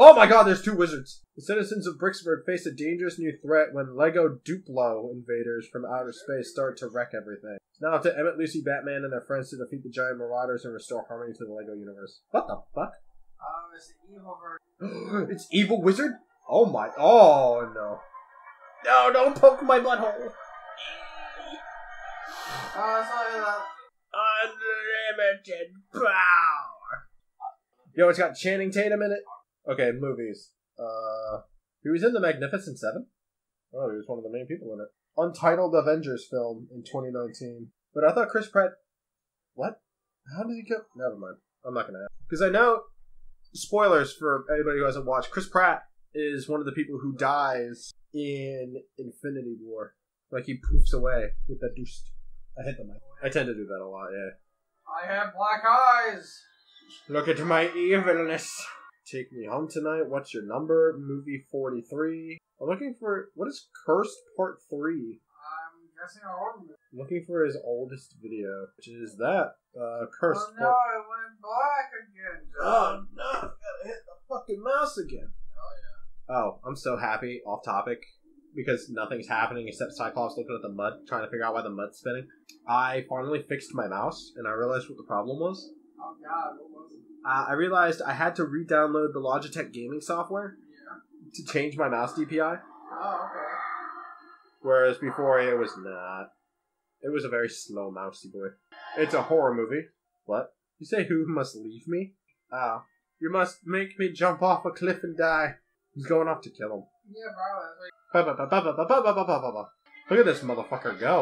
Oh my god, there's two wizards. The citizens of Bricksburg face a dangerous new threat when Lego Duplo invaders from outer space start to wreck everything. It's now up to Emmett, Lucy, Batman, and their friends to defeat the giant marauders and restore harmony to the Lego universe. What the fuck? Um, it's an evil version. It's evil wizard? Oh my... Oh, no. No, don't poke my butthole. Uh, sorry about... Unlimited power. Yo, it's got Channing Tatum in it. Okay, movies. Uh, he was in The Magnificent Seven. Oh, he was one of the main people in it. Untitled Avengers film in twenty nineteen. But I thought Chris Pratt... What? How did he go... Never mind. I'm not gonna ask. Because I know... Spoilers for anybody who hasn't watched. Chris Pratt is one of the people who dies in Infinity War. Like, he poofs away with that deuce. I hit the mic. I tend to do that a lot, yeah. I have black eyes! Look at my evilness! Take me home tonight. What's your number? Movie forty-three. I'm looking for... What is Cursed Part three? I'm guessing I ordered it. Looking for his oldest video, which is that. Uh, Cursed Part... Oh no, part it went black again, John. Oh no, I gotta hit the fucking mouse again. Oh yeah. Oh, I'm so happy. Off topic. Because nothing's happening except Cyclops looking at the mud, trying to figure out why the mud's spinning. I finally fixed my mouse, and I realized what the problem was. Oh god, what was it? Uh, I realized I had to re-download the Logitech gaming software yeah. to change my mouse D P I. Oh, okay. Whereas before it was not. It was a very slow mousey boy. It's a horror movie. What? You say who must leave me? Oh. You must make me jump off a cliff and die. He's going off to kill him. Yeah, probably. Look at this motherfucker go.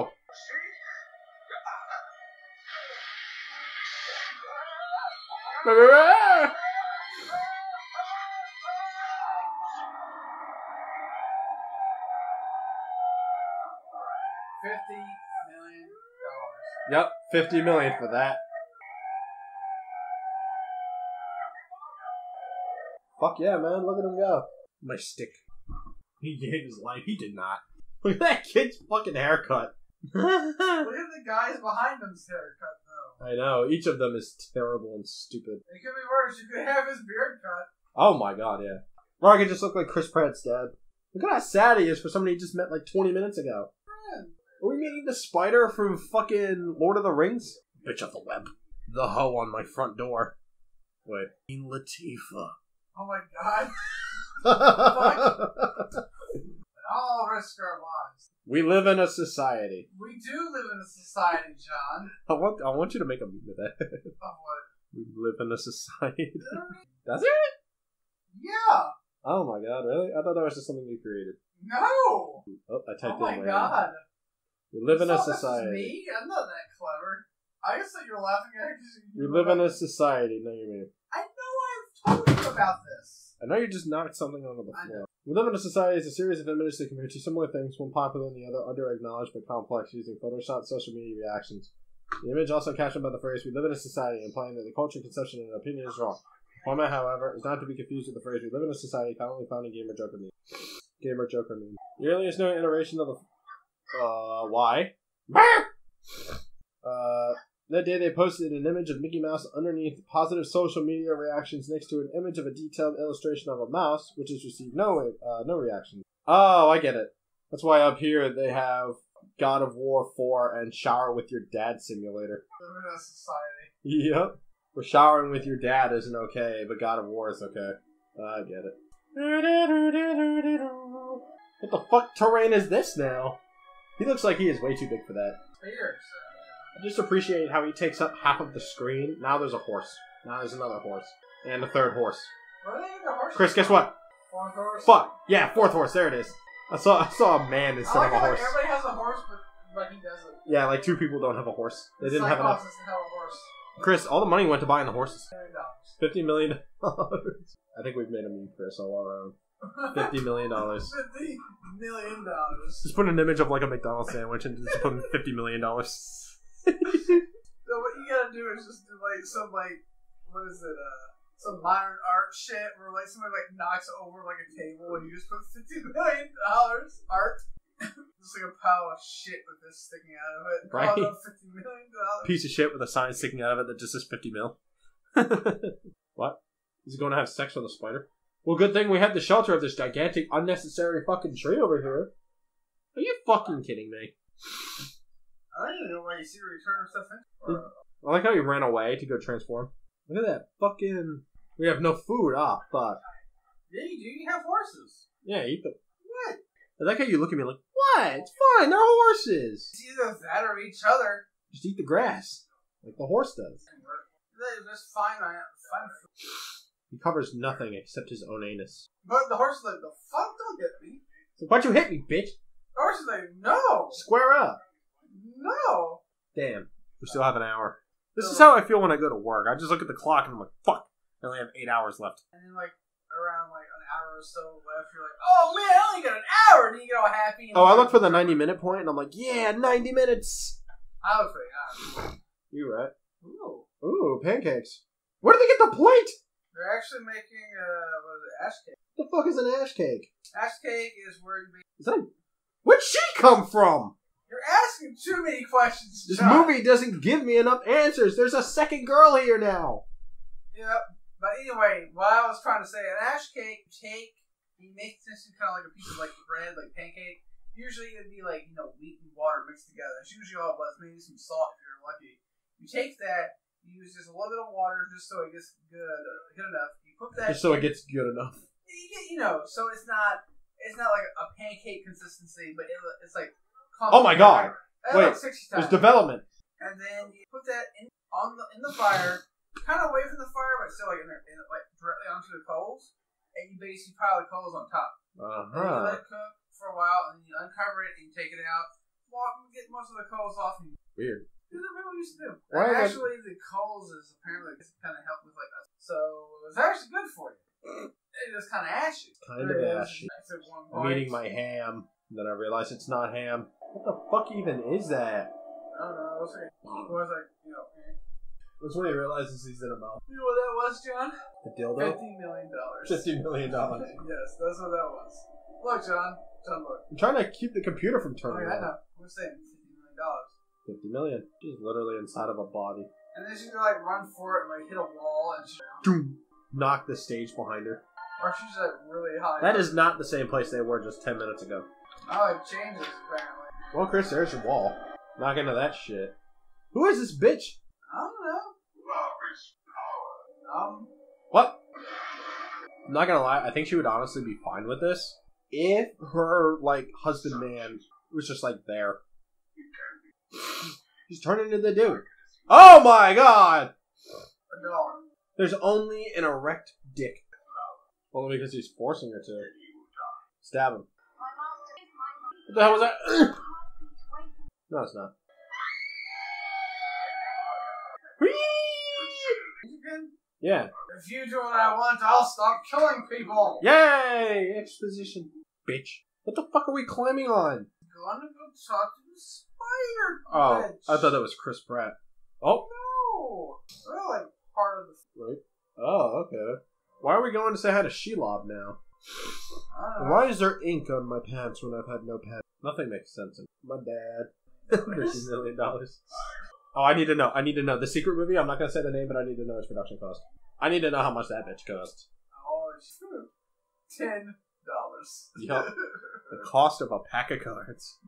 fifty million dollars. Yep, fifty million for that. Fuck yeah, man. Look at him go. My stick. He gave his life. He did not. Look at that kid's fucking haircut. Look at the guys behind him's haircut, though. I know. Each of them is terrible and stupid. It could be worse. You could have his beard cut. Oh my god, yeah. Or I could just look like Chris Pratt's dad. Look at how sad he is for somebody he just met like twenty minutes ago. Friend. Are we meeting the spider from fucking Lord of the Rings? Bitch of the web. The hoe on my front door. Wait. In Latifah. Oh my god. All risk our lives. We live in a society. We do live in a society, John. I want I want you to make a meme of that. Of what? We live in a society. Does it? Yeah. Oh my god, really? I thought that was just something you created. No. Oh, I typed oh my in my god. Own. We live in a society. Me? I'm not that clever. I guess that you're laughing at it because you. We live in a society. No, you mean. I know I've told you about this. I know you just knocked something onto the floor. We live in a society as a series of images that compare two similar things, one popular and the other under-acknowledged but complex, using Photoshop social media reactions. The image also captioned by the phrase, we live in a society, implying that the culture, conception, and opinion is wrong. Format, however, is not to be confused with the phrase, we live in a society commonly found in Gamer Joker memes. Gamer Joker memes. The earliest known iteration of the... Uh, why? uh... That day they posted an image of Mickey Mouse underneath positive social media reactions next to an image of a detailed illustration of a mouse, which has received no uh, no reaction. Oh, I get it. That's why up here they have God of War four and Shower with Your Dad Simulator. We're in a society. Yep. Where showering with your dad isn't okay, but God of War is okay. I get it. What the fuck terrain is this now? He looks like he is way too big for that. Here, so. I just appreciate how he takes up half of the screen. Now there's a horse. Now there's another horse. And a third horse. Where are they the horse? Chris, guess what? Fourth horse? Fuck. Yeah, fourth horse. There it is. I saw I saw a man instead like of a horse. Everybody has a horse, but, but he doesn't. Yeah, like two people don't have a horse. They didn't have enough. Doesn't have a horse. Chris, all the money went to buying the horses. fifty million dollars. I think we've made a meme, Chris, all around. fifty million dollars. fifty million dollars. Just put an image of like a McDonald's sandwich and just put in fifty million dollars. So what you gotta do is just do, like, some, like, what is it, uh, some modern art shit where, like, somebody, like, knocks over, like, a table and you just put fifty million dollars art. Just like a pile of shit with this sticking out of it. Right. Oh, fifty million dollars. Piece of shit with a sign sticking out of it that just says fifty mil. What? Is he going to have sex with a spider? Well, good thing we had the shelter of this gigantic, unnecessary fucking tree over here. Are you fucking kidding me? I don't even know why you see return of stuff in. Or... I like how he ran away to go transform. Look at that fucking... We have no food. Ah, fuck. Yeah, you do. You have horses. Yeah, eat them. What? I like how you look at me like, what? It's fine. They're horses. It's either that or each other. Just eat the grass. Like the horse does. That's fine. I fine. He covers nothing except his own anus. But the horse is like, the fuck? Don't get me. So why'd you hit me, bitch? The horse is like, no. Square up. No. Damn. We still have an hour. This so, is how I feel when I go to work. I just look at the clock and I'm like, fuck. I only have eight hours left. And then like, around like an hour or so left, you're like, oh man, I only got an hour, and you get all happy. And oh, I look for the ninety minute point, and I'm like, yeah, ninety minutes. I look for the hour. You right. Ooh. Ooh, pancakes. Where did they get the plate? They're actually making, uh, what is it, ash cake. What the fuck is an ash cake? Ash cake is where you make... Is that a... Where'd she come from? You're asking too many questions, This John. movie doesn't give me enough answers. There's a second girl here now. Yep. But anyway, what I was trying to say, an ash cake, cake, you make this kind of like a piece of like bread, like pancake. Usually it would be like, you know, wheat and water mixed together. That's usually all it was. Maybe some salt if you're lucky. You take that, you use just a little bit of water just so it gets good, good enough. You put that... Just so it gets good enough. You, get, you know, so it's not... It's not like a pancake consistency, but it, it's like... Oh my god! Wait, like there's development. And then you put that in on the in the fire, kind of away from the fire, but still like in, the, in the, like directly onto the coals, and you basically pile the coals on top. Uh-huh. And you let it cook for a while, and you uncover it and you take it out. Walk and get most of the coals off. And weird. This is what we used to do. Why actually, I... the coals is apparently just kind of help with like us, so it's actually good for you. It was kind of ashy. Kind of ashy. I'm eating my ham, and then I realize it's not ham. What the fuck even is that? I don't know. It was like, it was like you know. That's when he realizes he's in a mouth. You know what that was, John? The dildo? fifty million dollars. fifty million dollars. Yes, that's what that was. Look, John. John, look. I'm trying to keep the computer from turning okay, on. I know. I'm saying fifty million dollars. fifty million dollars. She's literally inside of a body. And then she can, like, run for it and, like, hit a wall and she... Doom. Knock the stage behind her. Or she's, like, really high. That is not the same place they were just ten minutes ago. Oh, it changes, apparently. Well, Chris, there's your wall. Knock into that shit. Who is this bitch? I don't know. Love is power. Um. What? I'm not gonna lie, I think she would honestly be fine with this if her, like, husband man was just, like, there. He's turning into the dude. Oh my god! No. There's only an erect dick. Only because he's forcing her to. Stab him. What the hell was that? No, it's not. Yeah. If you do what I want, I'll stop killing people. Yay! Exposition, bitch. What the fuck are we climbing on? Gonna go talk to the spider. Oh, bitch. I thought that was Chris Pratt. Oh. No, they're like part of the. Right. Oh, okay. Why are we going to say hi to Shelob now? Why is there ink on my pants when I've had no pants? Nothing makes sense. My dad. fifty million dollars. Oh, I need to know. I need to know. The secret movie, I'm not going to say the name, but I need to know its production cost. I need to know how much that bitch cost. Oh, it's true. ten dollars. Yep. The cost of a pack of cards.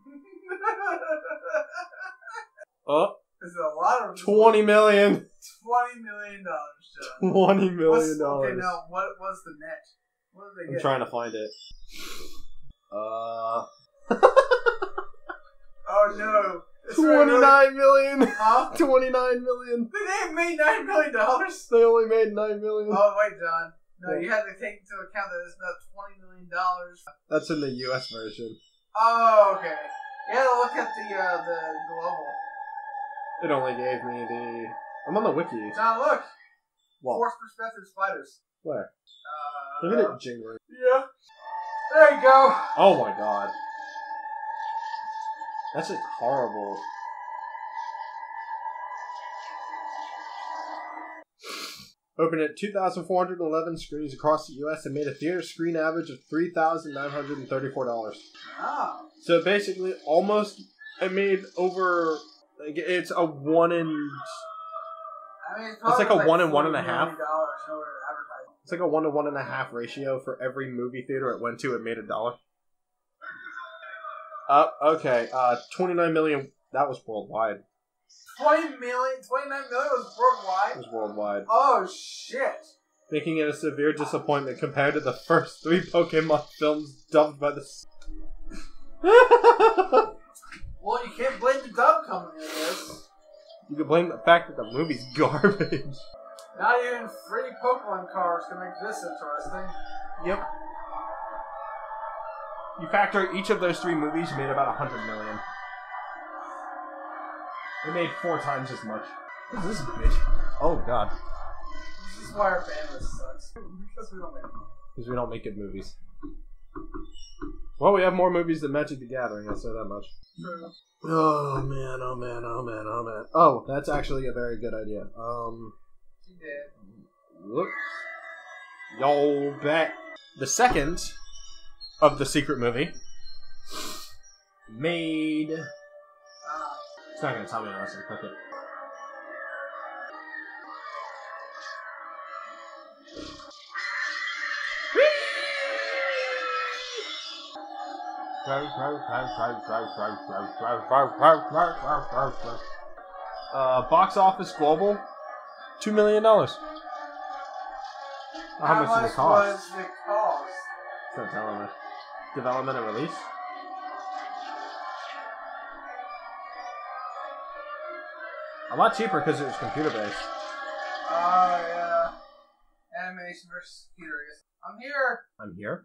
Oh. Is it a lot of... twenty million dollars. twenty million dollars, John. twenty million dollars. Okay, now, what was the net? What did they I'm get? Trying to find it. Uh... Oh, no. twenty-nine million! Huh? twenty-nine million! They made nine million dollars! They only made nine million dollars. Oh, wait, John. No, yeah. You had to take into account that it's about twenty million dollars. That's in the U S version. Oh, okay. You had to look at the, uh, the global. It only gave me the... I'm on the wiki. John, look! What? Force perspective spiders. Where? Uh... Look at it jingling. Yeah. There you go! Oh, my god. That's just horrible. opened at two thousand four hundred eleven screens across the U S and made a theater screen average of three thousand nine hundred thirty-four dollars. Wow. So basically, almost, it made over, like, it's a one in, I mean, it's, it's like a like one in one and a half. It's like a one to one and a half ratio for every movie theater it went to, it made a dollar. Uh, okay, uh, twenty-nine million, that was worldwide. twenty million? twenty-nine million was worldwide? It was worldwide. Oh, shit. Making it a severe disappointment compared to the first three Pokémon films dubbed by the... Well, you can't blame the dub company, I guess. You can blame the fact that the movie's garbage. Not even free Pokémon cards can make this interesting. Yep. You factor each of those three movies made about one hundred million. It made four times as much. What is this bitch? Oh god. This is why our bandwidth sucks. Because we don't make movies. Because we don't make good movies. Well, we have more movies than Magic the Gathering, I'll say that much. True. Oh man, oh man, oh man, oh man. Oh, that's actually a very good idea. Um. Yeah. Whoops. Yo, bet. The second of the secret movie made. It's not gonna tell me unless I click it. Uh, box office global, two million dollars. How, How much, much did it cost? Was it cost? It's not telling me. Development and release. A lot cheaper because it was computer-based. Oh, uh, yeah. Animation versus computer. I'm here! I'm here?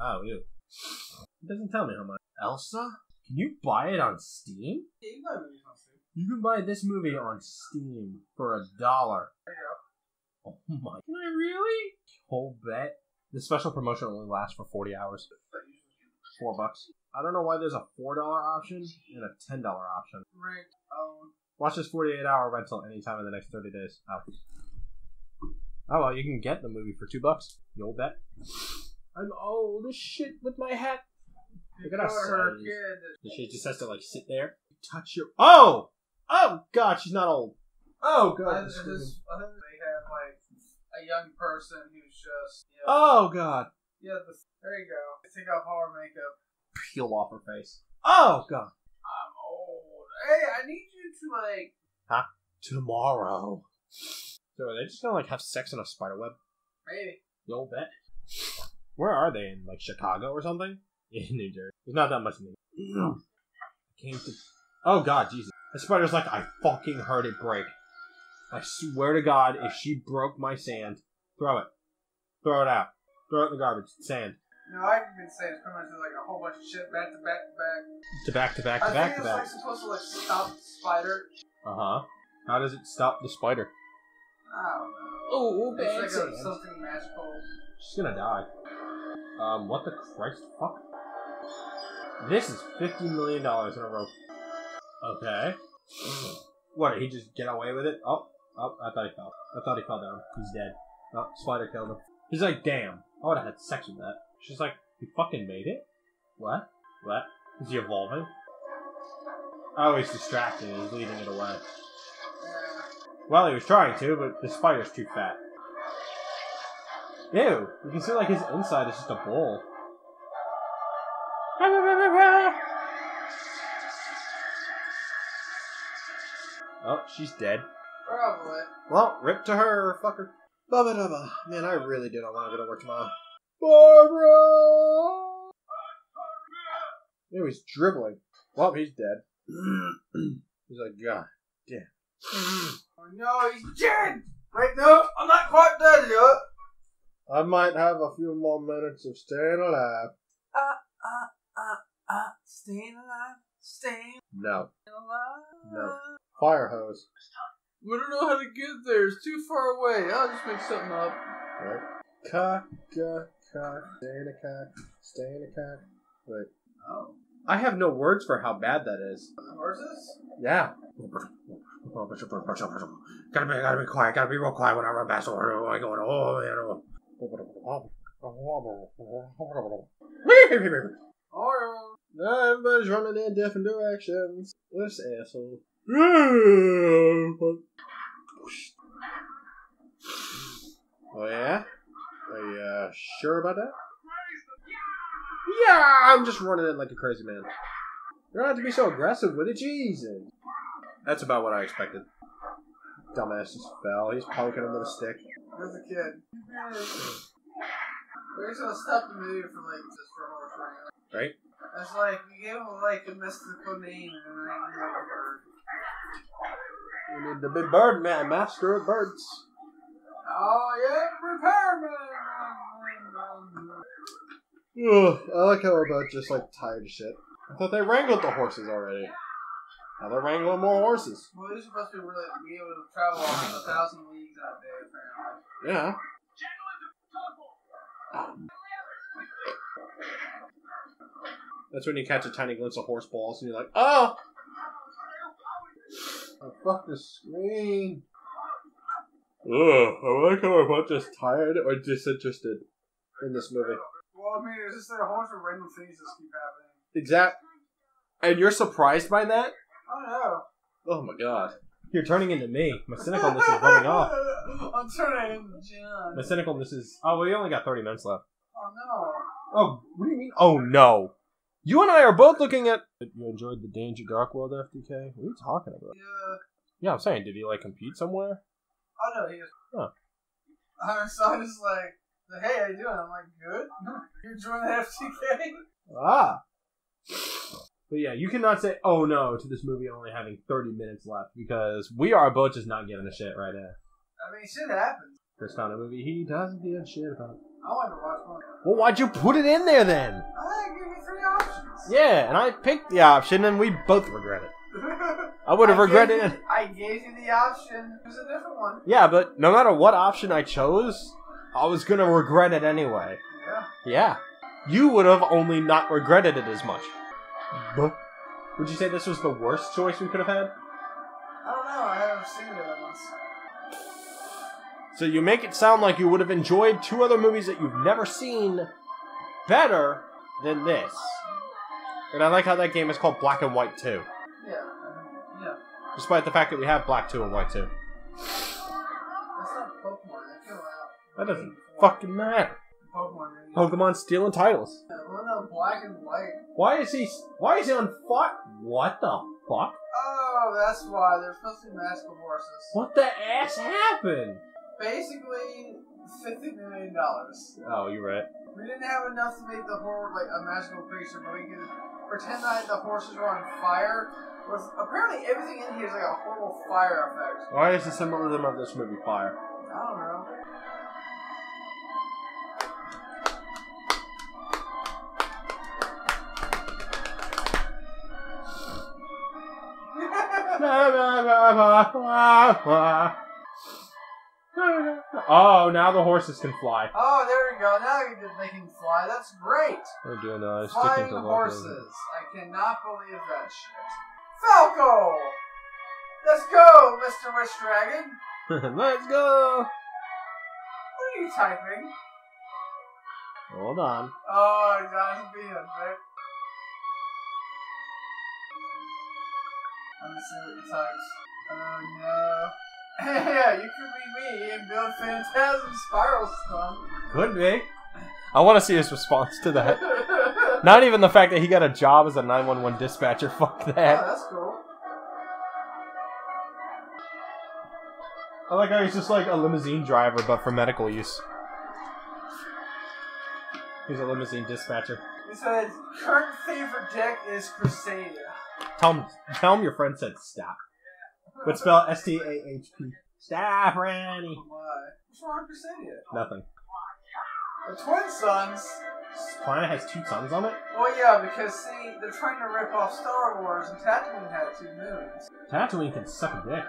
Oh, ew. It doesn't tell me how much. Elsa? Can you buy it on Steam? Yeah, you can buy movies on Steam. You can buy this movie on Steam for a dollar. There you go. Oh my... Can I really? Whole bet. The special promotion only lasts for forty hours. Four bucks. I don't know why there's a four dollar option and a ten dollar option. Right. Um... Watch this forty-eight hour rental anytime in the next thirty days. Oh. Oh, well, you can get the movie for two bucks. You old bet. I'm old as shit with my hat. Look at her. She just has to, like, sit there. Touch your... Oh! Oh, God, she's not old. Oh, God. I think they had, like, a young person who's just... You know, oh, God. Yeah, the... there you go. Take off all her makeup. Peel off her face. Oh, God. I'm old. Hey, I need... to like huh tomorrow. So are they just gonna like have sex in a spider web? Maybe. You'll bet. Where are they, in like Chicago or something? In New Jersey. There's not that much in New Jersey. Came to oh god, Jesus. The spider's like, I fucking heard it break. I swear to God, if she broke my sand, throw it. Throw it out. Throw it in the garbage. Sand. No, I've been saying it's pretty much like a whole bunch of shit back to back to back. To back to back to back to back. I think it's like supposed to like stop the spider. Uh huh. How does it stop the spider? I don't know. Oh, bad sand. It's like something magical. She's gonna die. Um, what the Christ fuck? This is fifty million dollars in a row. Okay. What, did he just get away with it? Oh, oh, I thought he fell. I thought he fell down. He's dead. Oh, spider killed him. He's like, damn. I would've had sex with that. She's like, you fucking made it? What? What? Is he evolving? Oh, he's distracted. He's leading it away. Well, he was trying to, but the spider's too fat. Ew! You can see, like, his inside is just a bowl. Oh, she's dead. Probably. Well, rip to her, fucker. Bubba dubba. Man, I really do not want to go to work tomorrow. Barbara! He was dribbling. Well, he's dead. He's like, God damn. Oh no, he's dead! Wait, no, I'm not quite dead yet. I might have a few more minutes of staying alive. Uh, uh, uh, uh, staying alive? Staying no. alive? No. Fire hose. We don't know how to get there. It's too far away. I'll just make something up. Right. Cock, cock. Cock, stay in a cock, stay in a cock. Wait. Oh. I have no words for how bad that is. Horses? Yeah. Gotta be, gotta be quiet. Gotta be real quiet when I run past. I go, oh, you know. Alright. Now everybody's running in different directions. This asshole. Oh yeah? Are you uh, sure about that? Yeah, I'm just running in like a crazy man. You don't have to be so aggressive with it, Jesus. That's about what I expected. Dumbass just fell. He's poking him with a stick. There's a kid. We're just gonna stop the movie from like just for horse riding. Right? It's like, you gave him like a mystical name and then I knew a bird. You need the big bird man, master of birds. Oh yeah, prepare me! Ugh, I like how we're both just like tired of shit. I thought they wrangled the horses already. Now they're wrangling more horses. Well, they're supposed to really be able to travel a thousand leagues out there, apparently. Yeah. That's when you catch a tiny glimpse of horse balls and you're like, oh! Oh, fuck the screen. Ugh, I like how we're both just tired or disinterested in this movie. Well, I mean, it's just that a whole bunch of random things just keep happening. Exact. And you're surprised by that? Oh no. Oh my god. You're turning into me. My cynicalness is running off. I'm turning into John. My cynicalness is... Oh, we only got thirty minutes left. Oh no. Oh, what do you mean? Oh no. You and I are both looking at... You enjoyed the Danger Dark World F D K? What are you talking about? Yeah. Yeah, I'm saying, did he like compete somewhere? Oh no, he was... Huh. Uh, so I was like, hey, how you doing? I'm like, good? You're joining the F D K? Ah. But yeah, you cannot say, oh no, to this movie only having thirty minutes left, because we are both just not giving a shit right now. I mean, shit happens. Chris found a movie he doesn't give a shit about. I wanted to watch one. Well, why'd you put it in there then? I gave you three options. Yeah, and I picked the option, and we both regret it. I would have regretted it. I gave you the option. It was a different one. Yeah, but no matter what option I chose, I was going to regret it anyway. Yeah. Yeah. You would have only not regretted it as much. But would you say this was the worst choice we could have had? I don't know. I haven't seen the other ones. So you make it sound like you would have enjoyed two other movies that you've never seen better than this. And I like how that game is called Black and White two. Yeah. Yeah. Despite the fact that we have Black two and White two. That's not Pokemon. I feel out. That doesn't fucking matter. Pokemon, Pokemon stealing titles. Yeah, well, no, Black and White. Why is he? Why is he on fire? What the fuck? Oh, that's why they're supposed to be magical horses. What the ass happened? Basically, fifty million dollars. Oh, you're right. We didn't have enough to make the horse like a magical creature, but we could pretend that the horses were on fire. With apparently everything in here is like a horrible fire effect. Why is the symbolism of this movie fire? I don't know. Oh, now the horses can fly. Oh, there we go. Now they can fly. That's great. They're doing uh, flying to horses. Locals. I cannot believe that shit. Falco! Let's go, Mister Wish Dragon. Let's go. What are you typing? Hold on. Oh, God, it's being a bit. I'm gonna see what he types. Oh no. Yeah, you could be me and build Phantasm Spiral Stump. Could be. I want to see his response to that. Not even the fact that he got a job as a nine one one dispatcher. Fuck that. Oh, that's cool. I like how he's just like a limousine driver, but for medical use. He's a limousine dispatcher. He says, current favorite deck is Crusader. Tell him, tell him your friend said stop. But spell S T A H P. Stop, Randy. What's wrong with Crusadia? Nothing. The twin sons? This planet has two suns on it? Well, yeah, because, see, they're trying to rip off Star Wars, and Tatooine had two moons. Tatooine can suck a dick.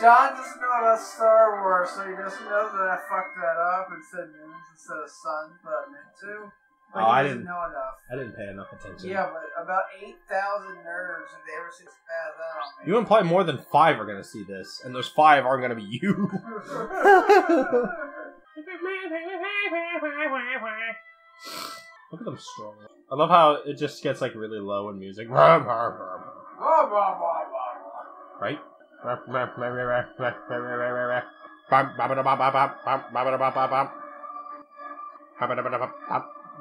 John doesn't know about Star Wars, so he just knows that I fucked that up and said moons instead of suns, but I meant to. But oh, I didn't know enough. I didn't pay enough attention. Yeah, but about eight thousand nerds if they ever see this path out. You and probably more than five are gonna see this, and those five aren't gonna be you. Look at them strong. I love how it just gets like really low in music. Right? I love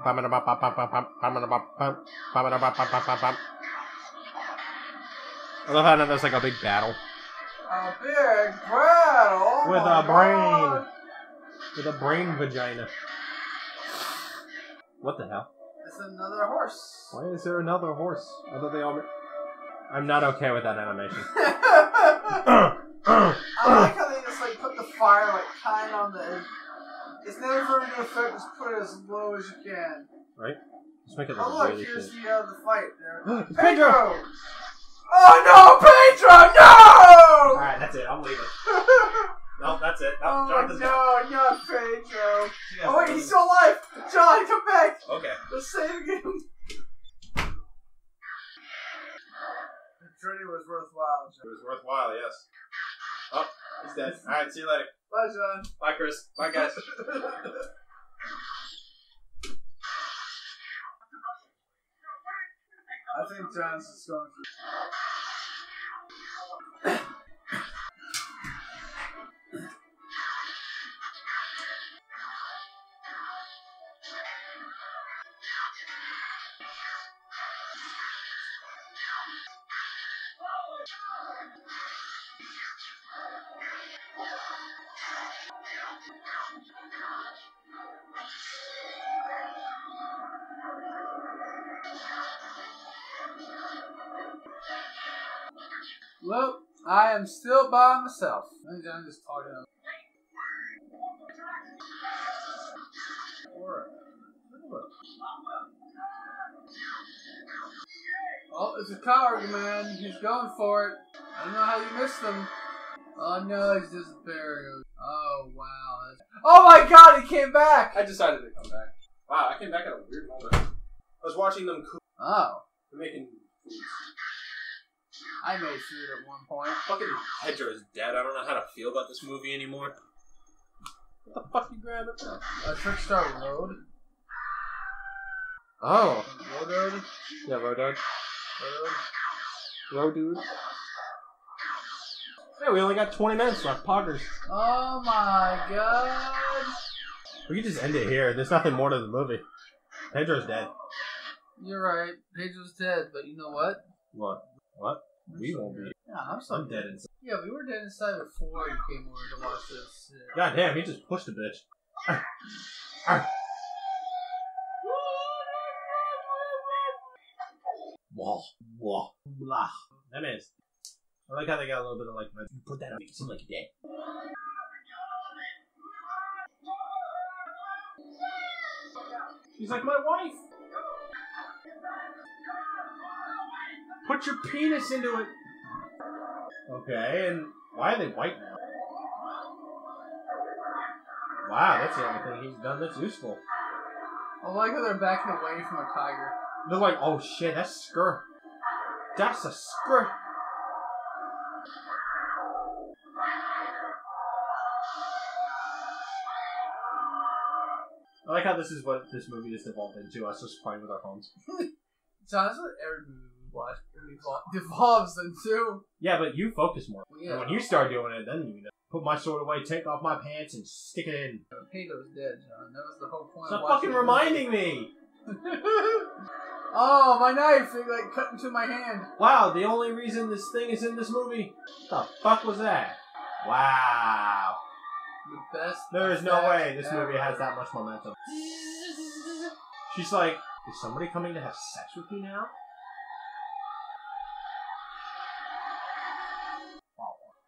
how now there's like a big battle. A big battle with a brain, with a brain vagina. What the hell? It's another horse. Why is there another horse? I thought they all. I'm not okay with that animation. I like how they just like put the fire like kind on the. It's never going to affect. Just put it as low as you can. Right? Let's make it look. Oh look, here's the uh, the fight there. Pedro! Pedro! Oh no, Pedro! No! All right, that's it. I'm leaving. No, that's it. No, oh Jonathan's no, gone. Not Pedro! Oh wait, he's still alive. John, come back. Okay. Let's save him. The journey was worthwhile. John. It was worthwhile, yes. Oh, he's dead. All right, see you later. Bye, John. Bye, Chris. Bye, guys. I think John's just going through. Look, I am still by myself. I'm just talking. Oh, it's a coward, man. He's going for it. I don't know how you missed him. Oh no, he's disappearing. Oh wow. Oh my God, he came back. I decided to come back. Wow, I came back at a weird moment. I was watching them cook. Oh, they're making food. I made food at one point. Fucking Hedger is dead. I don't know how to feel about this movie anymore. What the fuck you grab it from? Uh, Trickstar Road. Oh. Road. Yeah, Road. Road. Road, dude. Hey, we only got twenty minutes left. Poggers. Oh my God. We can just end it here. There's nothing more to the movie. Pedro's dead. You're right. Pedro's dead, but you know what? What? What? I'm we won't be. Yeah, I'm, so I'm dead inside. Yeah, we were dead inside before you came over to watch this. Yeah. God damn, he just pushed a bitch. Wah, wah, blah. That is. I like how they got a little bit of like. Put that on, make it seem like you're dead. She's like my wife. Put your penis into it! Okay, and why are they white now? Wow, that's the only thing he's done that's useful. I like how they're backing away from a tiger. They're like, oh shit, that's a skirt. That's a skirt! I like how this is what this movie has evolved into, us just playing with our phones. John, that's what every movie watch devolves into. Yeah, but you focus more. Well, yeah. When you start doing it, then you know. Put my sword away, take off my pants, and stick it in. Pato's dead, John. That was the whole point. Stop fucking reminding me! Oh, my knife! It like cut into my hand. Wow, the only reason this thing is in this movie? What the fuck was that? Wow. The best. There is no way this ever. movie has that much momentum. She's like, is somebody coming to have sex with me now?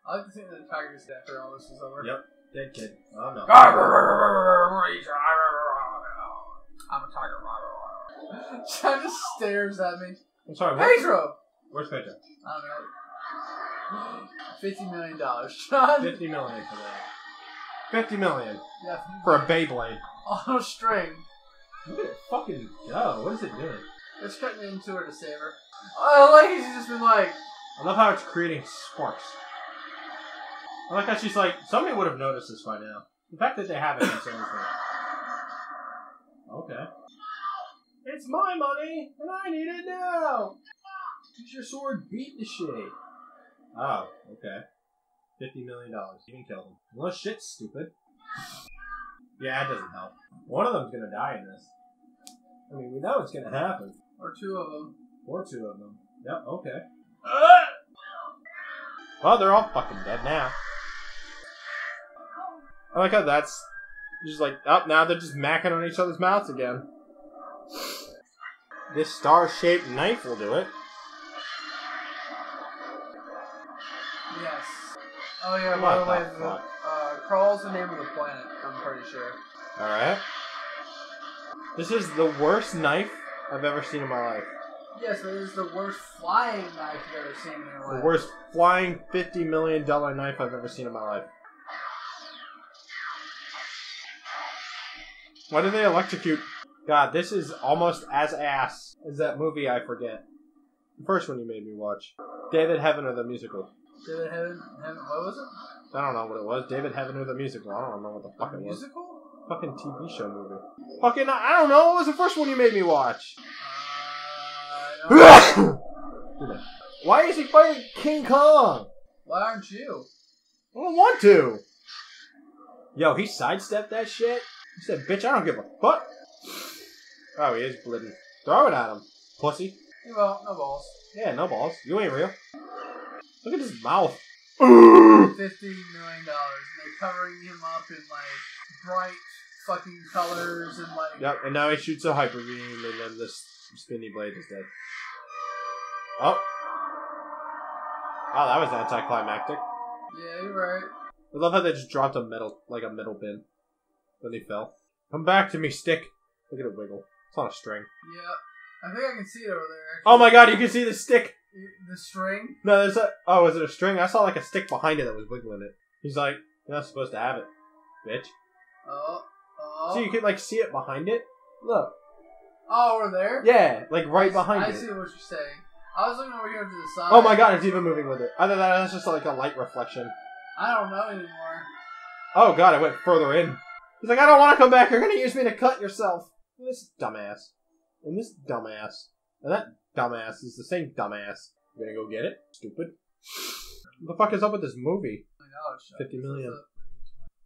I like to think that the tiger's dead after all this is over. Yep, dead kid. Oh no. I'm a tiger. John just stares at me. I'm sorry, what? Pedro! Where's Pedro? I don't know. fifty million dollars, John. fifty million for that. fifty million. Yeah. For a Beyblade. On a string. Look at it fucking go. What is it doing? It's cutting into her to save her. Oh, I like it. She's just been like... I love how it's creating sparks. I like how she's like, somebody would have noticed this by now. The fact that they haven't is anything. Okay. It's my money, and I need it now! Use your sword, beat the shit. Oh, okay. fifty million dollars. You can kill them. Well, shit, stupid. Yeah, that doesn't help. One of them's gonna die in this. I mean, we know it's gonna happen. Or two of them. Or two of them. Yep, okay. Uh! Well, they're all fucking dead now. I like how that's just like, oh, now they're just macking on each other's mouths again. This star-shaped knife will do it. Yes. Oh yeah, by the way, the, uh, Krull's the name of the planet, I'm pretty sure. Alright. This is the worst knife I've ever seen in my life. Yes, it is the worst flying knife you've ever seen in your life. The worst flying fifty million dollar knife I've ever seen in my life. Why do they electrocute? God, this is almost as ass as that movie I forget. The first one you made me watch. David Heaven or the Musical. David Heaven? Heaven what was it? I don't know what it was. David Heaven or the Musical. I don't know what the fuck it was. Musical? Fucking T V show movie. Fucking, I don't know. What was the first one you made me watch? Why is he fighting King Kong? Why aren't you? I don't want to. Yo, he sidestepped that shit. He said, bitch, I don't give a fuck. Oh, he is bleeding. Throw it at him, pussy. You won't. No balls. Yeah, no balls. You ain't real. Look at his mouth. fifteen million dollars. And they're covering him up in, like, bright fucking colors and, like... Yep, and now he shoots a hyper beam and then this spinny blade is dead. Oh. Oh, that was anticlimactic. Yeah, you're right. I love how they just dropped a metal, like a metal bin when they fell. Come back to me, stick. Look at it wiggle. It's on a string. Yeah. I think I can see it over there. Actually. Oh my god, you can see the stick. The string? No, there's a... Oh, is it a string? I saw like a stick behind it that was wiggling it. He's like, you're not supposed to have it, bitch. Oh. Oh. So you could like see it behind it? Look. Oh, over there? Yeah, like right I behind see, I it. I see what you're saying. I was looking over here to the side. Oh my god, it's even moving with it. Other than that, that's just like a light reflection. I don't know anymore. Oh god, I went further in. He's like, I don't want to come back. You're going to use me to cut yourself. And this dumbass. And this dumbass. And that dumbass is the same dumbass. You going to go get it? Stupid. What the fuck is up with this movie? I know, it's fifty million.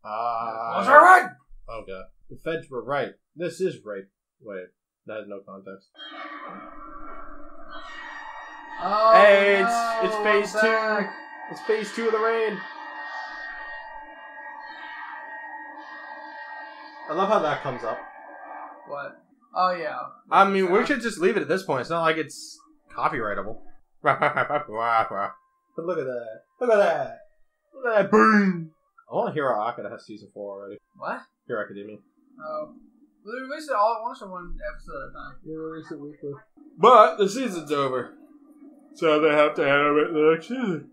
Ah. Uh, right? Oh god. The feds were right. This is rape. Wait. That has no context. Oh, hey, it's no, it's phase I'm two. Back. It's phase two of the raid. I love how that comes up. What? Oh yeah. I mean, yeah. We should just leave it at this point. It's not like it's copyrightable. But look at that! Look at that! Look at that! Boom! I want Hero Academia to have season four already. What? Hero Academia. Oh. We release it all at once or one episode at a time? We release it weekly. But the season's over. So they have to have it the next season.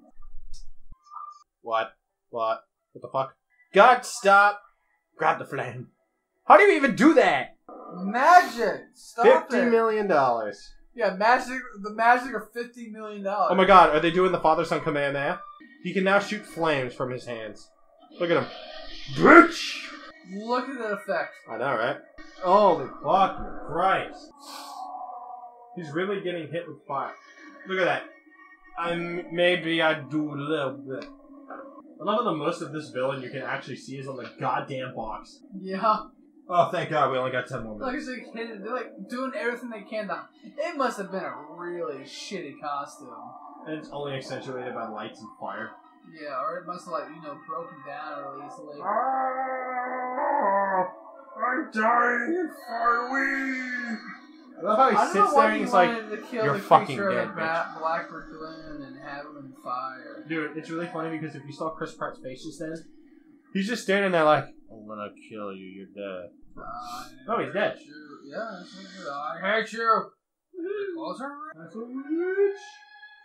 What? What? What the fuck? God, stop! Grab the flame. How do you even do that? Magic! Stop it! fifty million dollars. Yeah, magic, the magic of fifty million dollars. Oh my god, are they doing the father-son Kamehameha? He can now shoot flames from his hands. Look at him. Bitch! Look at that effect. I know, right? Holy fucking Christ. He's really getting hit with fire. Look at that. I m maybe I do a little bit. I love how the most of this villain you can actually see is on the goddamn box. Yeah. Oh, thank god we only got ten more minutes. Like, they're, like, they're like doing everything they can to... It must have been a really shitty costume. And it's only accentuated by lights and fire. Yeah, or it must have, like, you know, broken down really easily. I'm dying for weed! I love how he I sits there and he's like, you're fucking dead, bitch. Black Lagoon and have him in fire. Dude, it's really funny because if you saw Chris Pratt's face just then, he's just standing there like, I'm gonna kill you, you're dead. Uh, no, he's dead. You. Yeah, I hate you! That's a witch!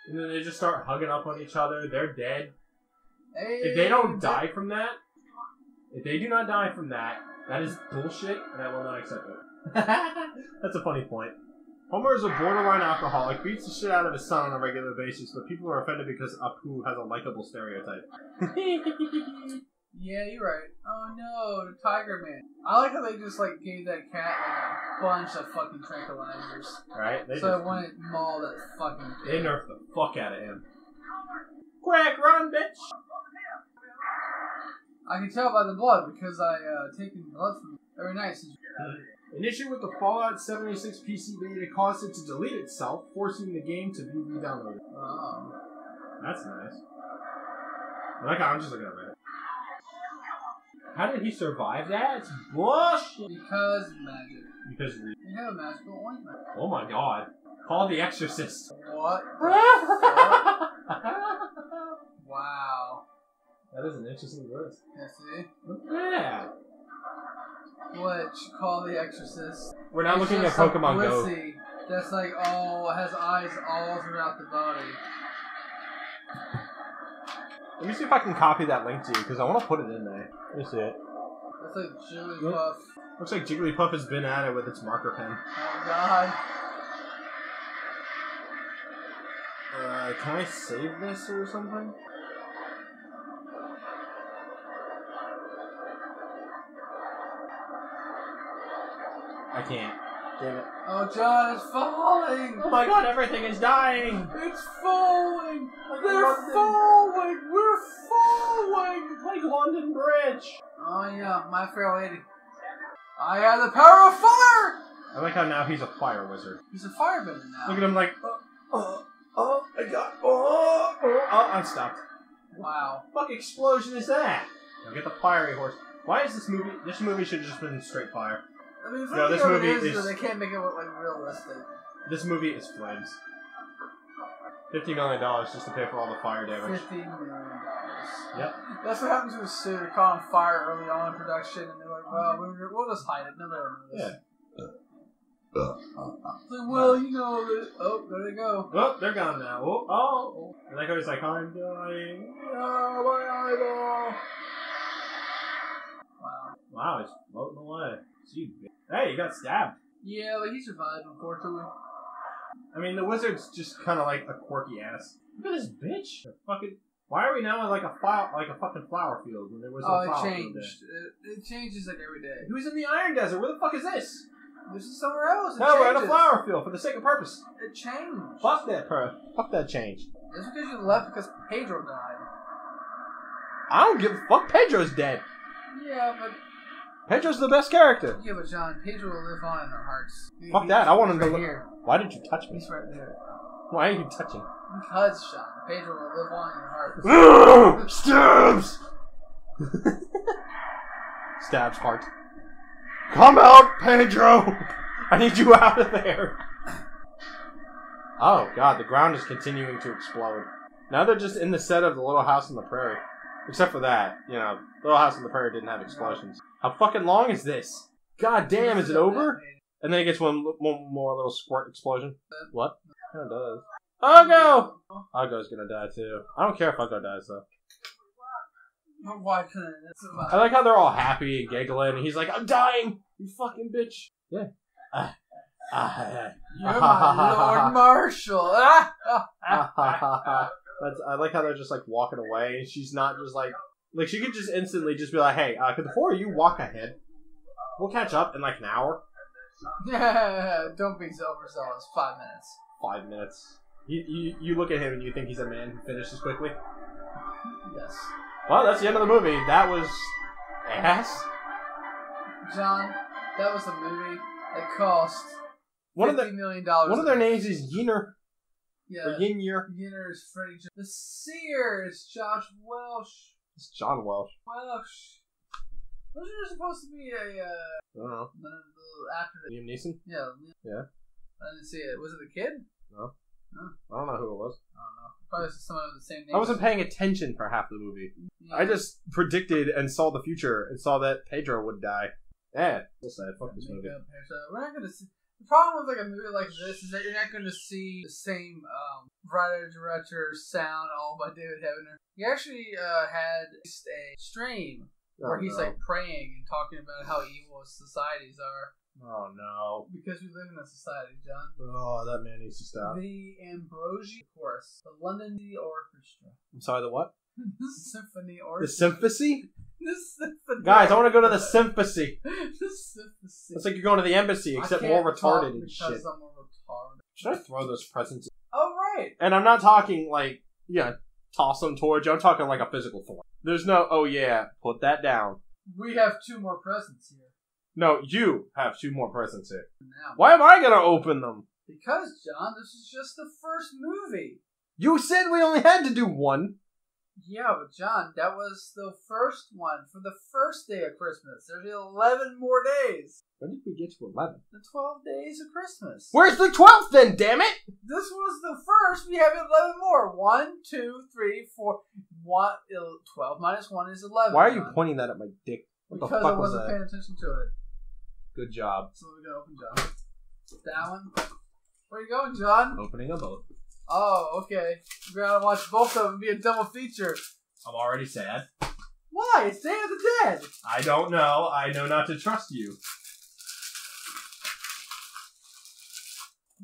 And then they just start hugging up on each other, they're dead. Hey, if they don't die from that, if they do not die from that, that is bullshit and I will not accept it. That's a funny point. Homer is a borderline alcoholic, beats the shit out of his son on a regular basis, but people are offended because Apu has a likable stereotype. Yeah, you're right. Oh no, the Tiger Man. I like how they just like gave that cat like a bunch of fucking tranquilizers. Right? They so just... I want to maul that fucking thing. They nerfed the fuck out of him. Quack, run, bitch! I can tell by the blood because I uh, take the blood from it every night since you get out of here. An issue with the Fallout seventy-six P C beta caused it to delete itself, forcing the game to be re-downloaded. Oh. That's nice. Like, I'm just looking at it. How did he survive that? It's bullshit! Because magic. Because we have a magical ointment. Oh my god. Call the exorcist. What? Wow. That is an interesting verse. Yes, see? Look at that. What? Call the exorcist. We're not it's looking at Pokemon Go. That's like all oh, has eyes all throughout the body. Let me see if I can copy that link to you because I want to put it in there. Let me see it. That's like Jigglypuff. Looks like Jigglypuff has been at it with its marker pen. Oh god. Uh, can I save this or something? I can't. Damn it. Oh, John, it's falling! Oh my god, everything is dying! It's falling! Like They're London. falling! We're falling! Like London Bridge! Oh yeah, My Fair Lady. I have the power of fire! I like how now he's a fire wizard. He's a firebender now. Look at him like, oh, oh, oh, I got, oh, oh, oh, I'm stopped. Wow. What the fuck explosion is that? Now get the fiery horse. Why is this movie, this movie should have just been straight fire. I mean, no, this movie is, is... They can't make it look, like, realistic. This movie is Flames. fifty million dollars just to pay for all the fire damage. fifty million dollars. Yep. That's what happens with Sue. They call them fire early on in production, and they're like, well, we're, we'll just hide it. Nobody will notice. Yeah. It's like, well, you know, oh, there they go. Oh, they're gone now. Oh, oh. And that guy's like, I'm dying. Oh, my idol. Wow. Wow, it's floating away. Gee, hey, you got stabbed. Yeah, but he survived, unfortunately. I mean, the wizard's just kind of like a quirky ass. Look at this bitch. The fucking. Why are we now in like a file, like a fucking flower field when there was oh, no flower field? Oh, it changed. It, it changes like every day. Who's in the Iron Desert? Where the fuck is this? This is somewhere else. It no, changes. We're in a flower field for the sake of purpose. It changed. Fuck that, per. Fuck that change. That's because you left because Pedro died. I don't give a fuck. Pedro's dead. Yeah, but. Pedro's the best character. Yeah, but John, Pedro will live on in our hearts. Dude, fuck that! I want him right to live. Why did you touch me? He's right there. Why are you touching? Because John, Pedro will live on in our hearts. Stabs. Stabs heart. Come out, Pedro! I need you out of there. Oh God, the ground is continuing to explode. Now they're just in the set of the Little House on the Prairie. Except for that, you know, Little House on the Prairie didn't have explosions. How fucking long is this? God damn, is it over? And then it gets one, one more little squirt explosion. What? It does. Oggo! Oggo's gonna die too. I don't care if Oggo dies though. Why couldn't it survive? I like how they're all happy and giggling, and he's like, I'm dying! You fucking bitch! Yeah. Ah. Ah. You're my Lord Marshall! Ah! Ah! That's, I like how they're just like walking away. She's not just like like she could just instantly just be like, hey, uh, could the four of you walk ahead? We'll catch up in like an hour. Don't be so overzealous. Five minutes. Five minutes. You, you you look at him and you think he's a man who finishes quickly. Yes. Well, that's the end of the movie. That was ass. John, that was a movie that cost one of the million dollars. One of their names is Yener. Yeah, the Yiner. Yiner is Freddie Jones. The Seer is Josh Welsh. It's John Welsh. Welsh. Wasn't there supposed to be a, uh... I don't know. After the... Liam Neeson? Yeah. Yeah. I didn't see it. Was it a kid? No. No. I don't know who it was. I don't know. Probably someone with the same name. I wasn't paying attention for half the movie. Yeah. I just predicted and saw the future and saw that Pedro would die. Yeah. Still sad. Fuck this movie. We're not going to see... The problem with like a movie like this is that you're not going to see the same um, writer, director, sound all by David Hebner. He actually uh, had a stream where oh, he's no. like praying and talking about how evil societies are. Oh, no. Because we live in a society, John. Oh, that man needs to stop. The Ambrosia Chorus. The London Orchestra. I'm sorry, the what? The Symphony Orchestra. The Symphony? The Symphony. Guys, I want to go to the Symphony. The Symphony. It's like you're going to the embassy, except more retarded and shit. Because I'm a retard. Should I throw those presents? Oh, right. And I'm not talking, like, yeah, you know, toss them towards you. I'm talking like a physical thorn. There's no, oh, yeah, put that down. We have two more presents here. No, you have two more presents here. Now, why am I going to open them? Because, John, this is just the first movie. You said we only had to do one. Yeah, but, John, that was the first one for the first day of Christmas. There's eleven more days. When did we get to eleven? The twelve days of Christmas. Where's the twelfth then, damn it? This was the first. We have eleven more. one, two, three, four. One, twelve minus one is eleven. Why are you John. pointing that at my dick? What because the fuck I wasn't was paying attention to it. Good job. So we're going to open John. That one. Where are you going, John? Opening them both. Oh, okay. We're going to watch both of them be a double feature. I'm already sad. Why? It's Day of the Dead. I don't know. I know not to trust you.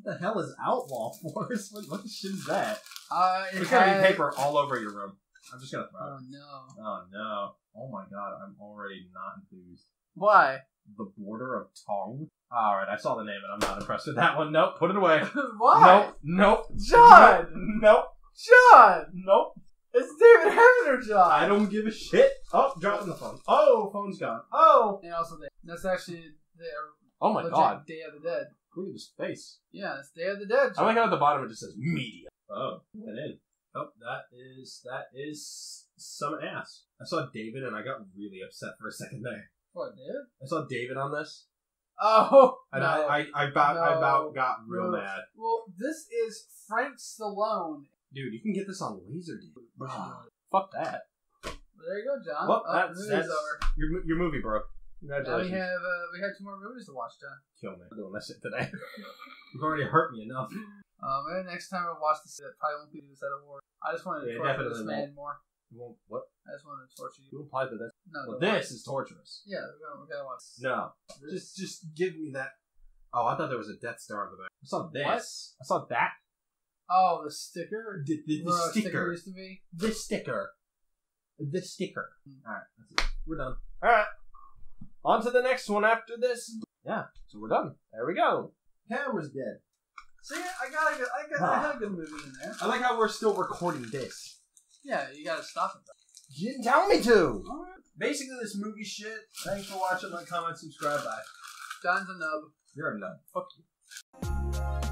What the hell is Outlaw Force? What, what the shit is that? Uh, There's going to be paper all over your room. I'm just going to throw it. Oh, no. Oh, no. Oh, my God. I'm already not enthused. Why? The Border of Tong. All right, I saw the name, and I'm not impressed with that one. Nope, put it away. Why? Nope, nope. John! Nope. John! Nope. It's David Hebner, John! I don't give a shit. Oh, dropping the phone. Oh, phone's gone. Oh! And also, they, that's actually their oh my God. Day of the Dead. Look at his face. Yeah, it's Day of the Dead, John. I like how at the bottom it just says media. Oh, that is. Oh, that is, that is some ass. I saw David, and I got really upset for a second there. What, David? I saw David on this. Oh, and no, I, I, I about, no, I about got real no. mad. Well, this is Frank Stallone. Dude, you can get this on Laserdisc. Wow. Fuck that. There you go, John. Well, oh, that's, movie's that's over. Your, your movie, bro. Congratulations. Now we have, uh, we have two more movies to watch, John. Kill me. I'm doing this shit today. You've already hurt me enough. Um, maybe next time I watch this, it probably won't be this out of war. I just wanted to yeah, torture this man won't. more. You won't, what? I just wanted to torture you. You implied that that's... No, well, this is torturous. Yeah, we gotta watch this. No. This. Just just give me that... Oh, I thought there was a Death Star on the back. I saw this. What? I saw that. Oh, the sticker? The, the, the sticker. sticker used to be? The sticker. The sticker. Mm-hmm. Alright, that's it. We're done. Alright. On to the next one after this. Yeah, so we're done. There we go. Camera's dead. See, I got a good... I, got, huh. I had a good movie in there. I like how we're still recording this. Yeah, you gotta stop it, though. You didn't tell me to! Right. Basically, this movie shit. Thanks for watching, like, comment, subscribe, bye. John's a nub. You're a nub. Fuck you.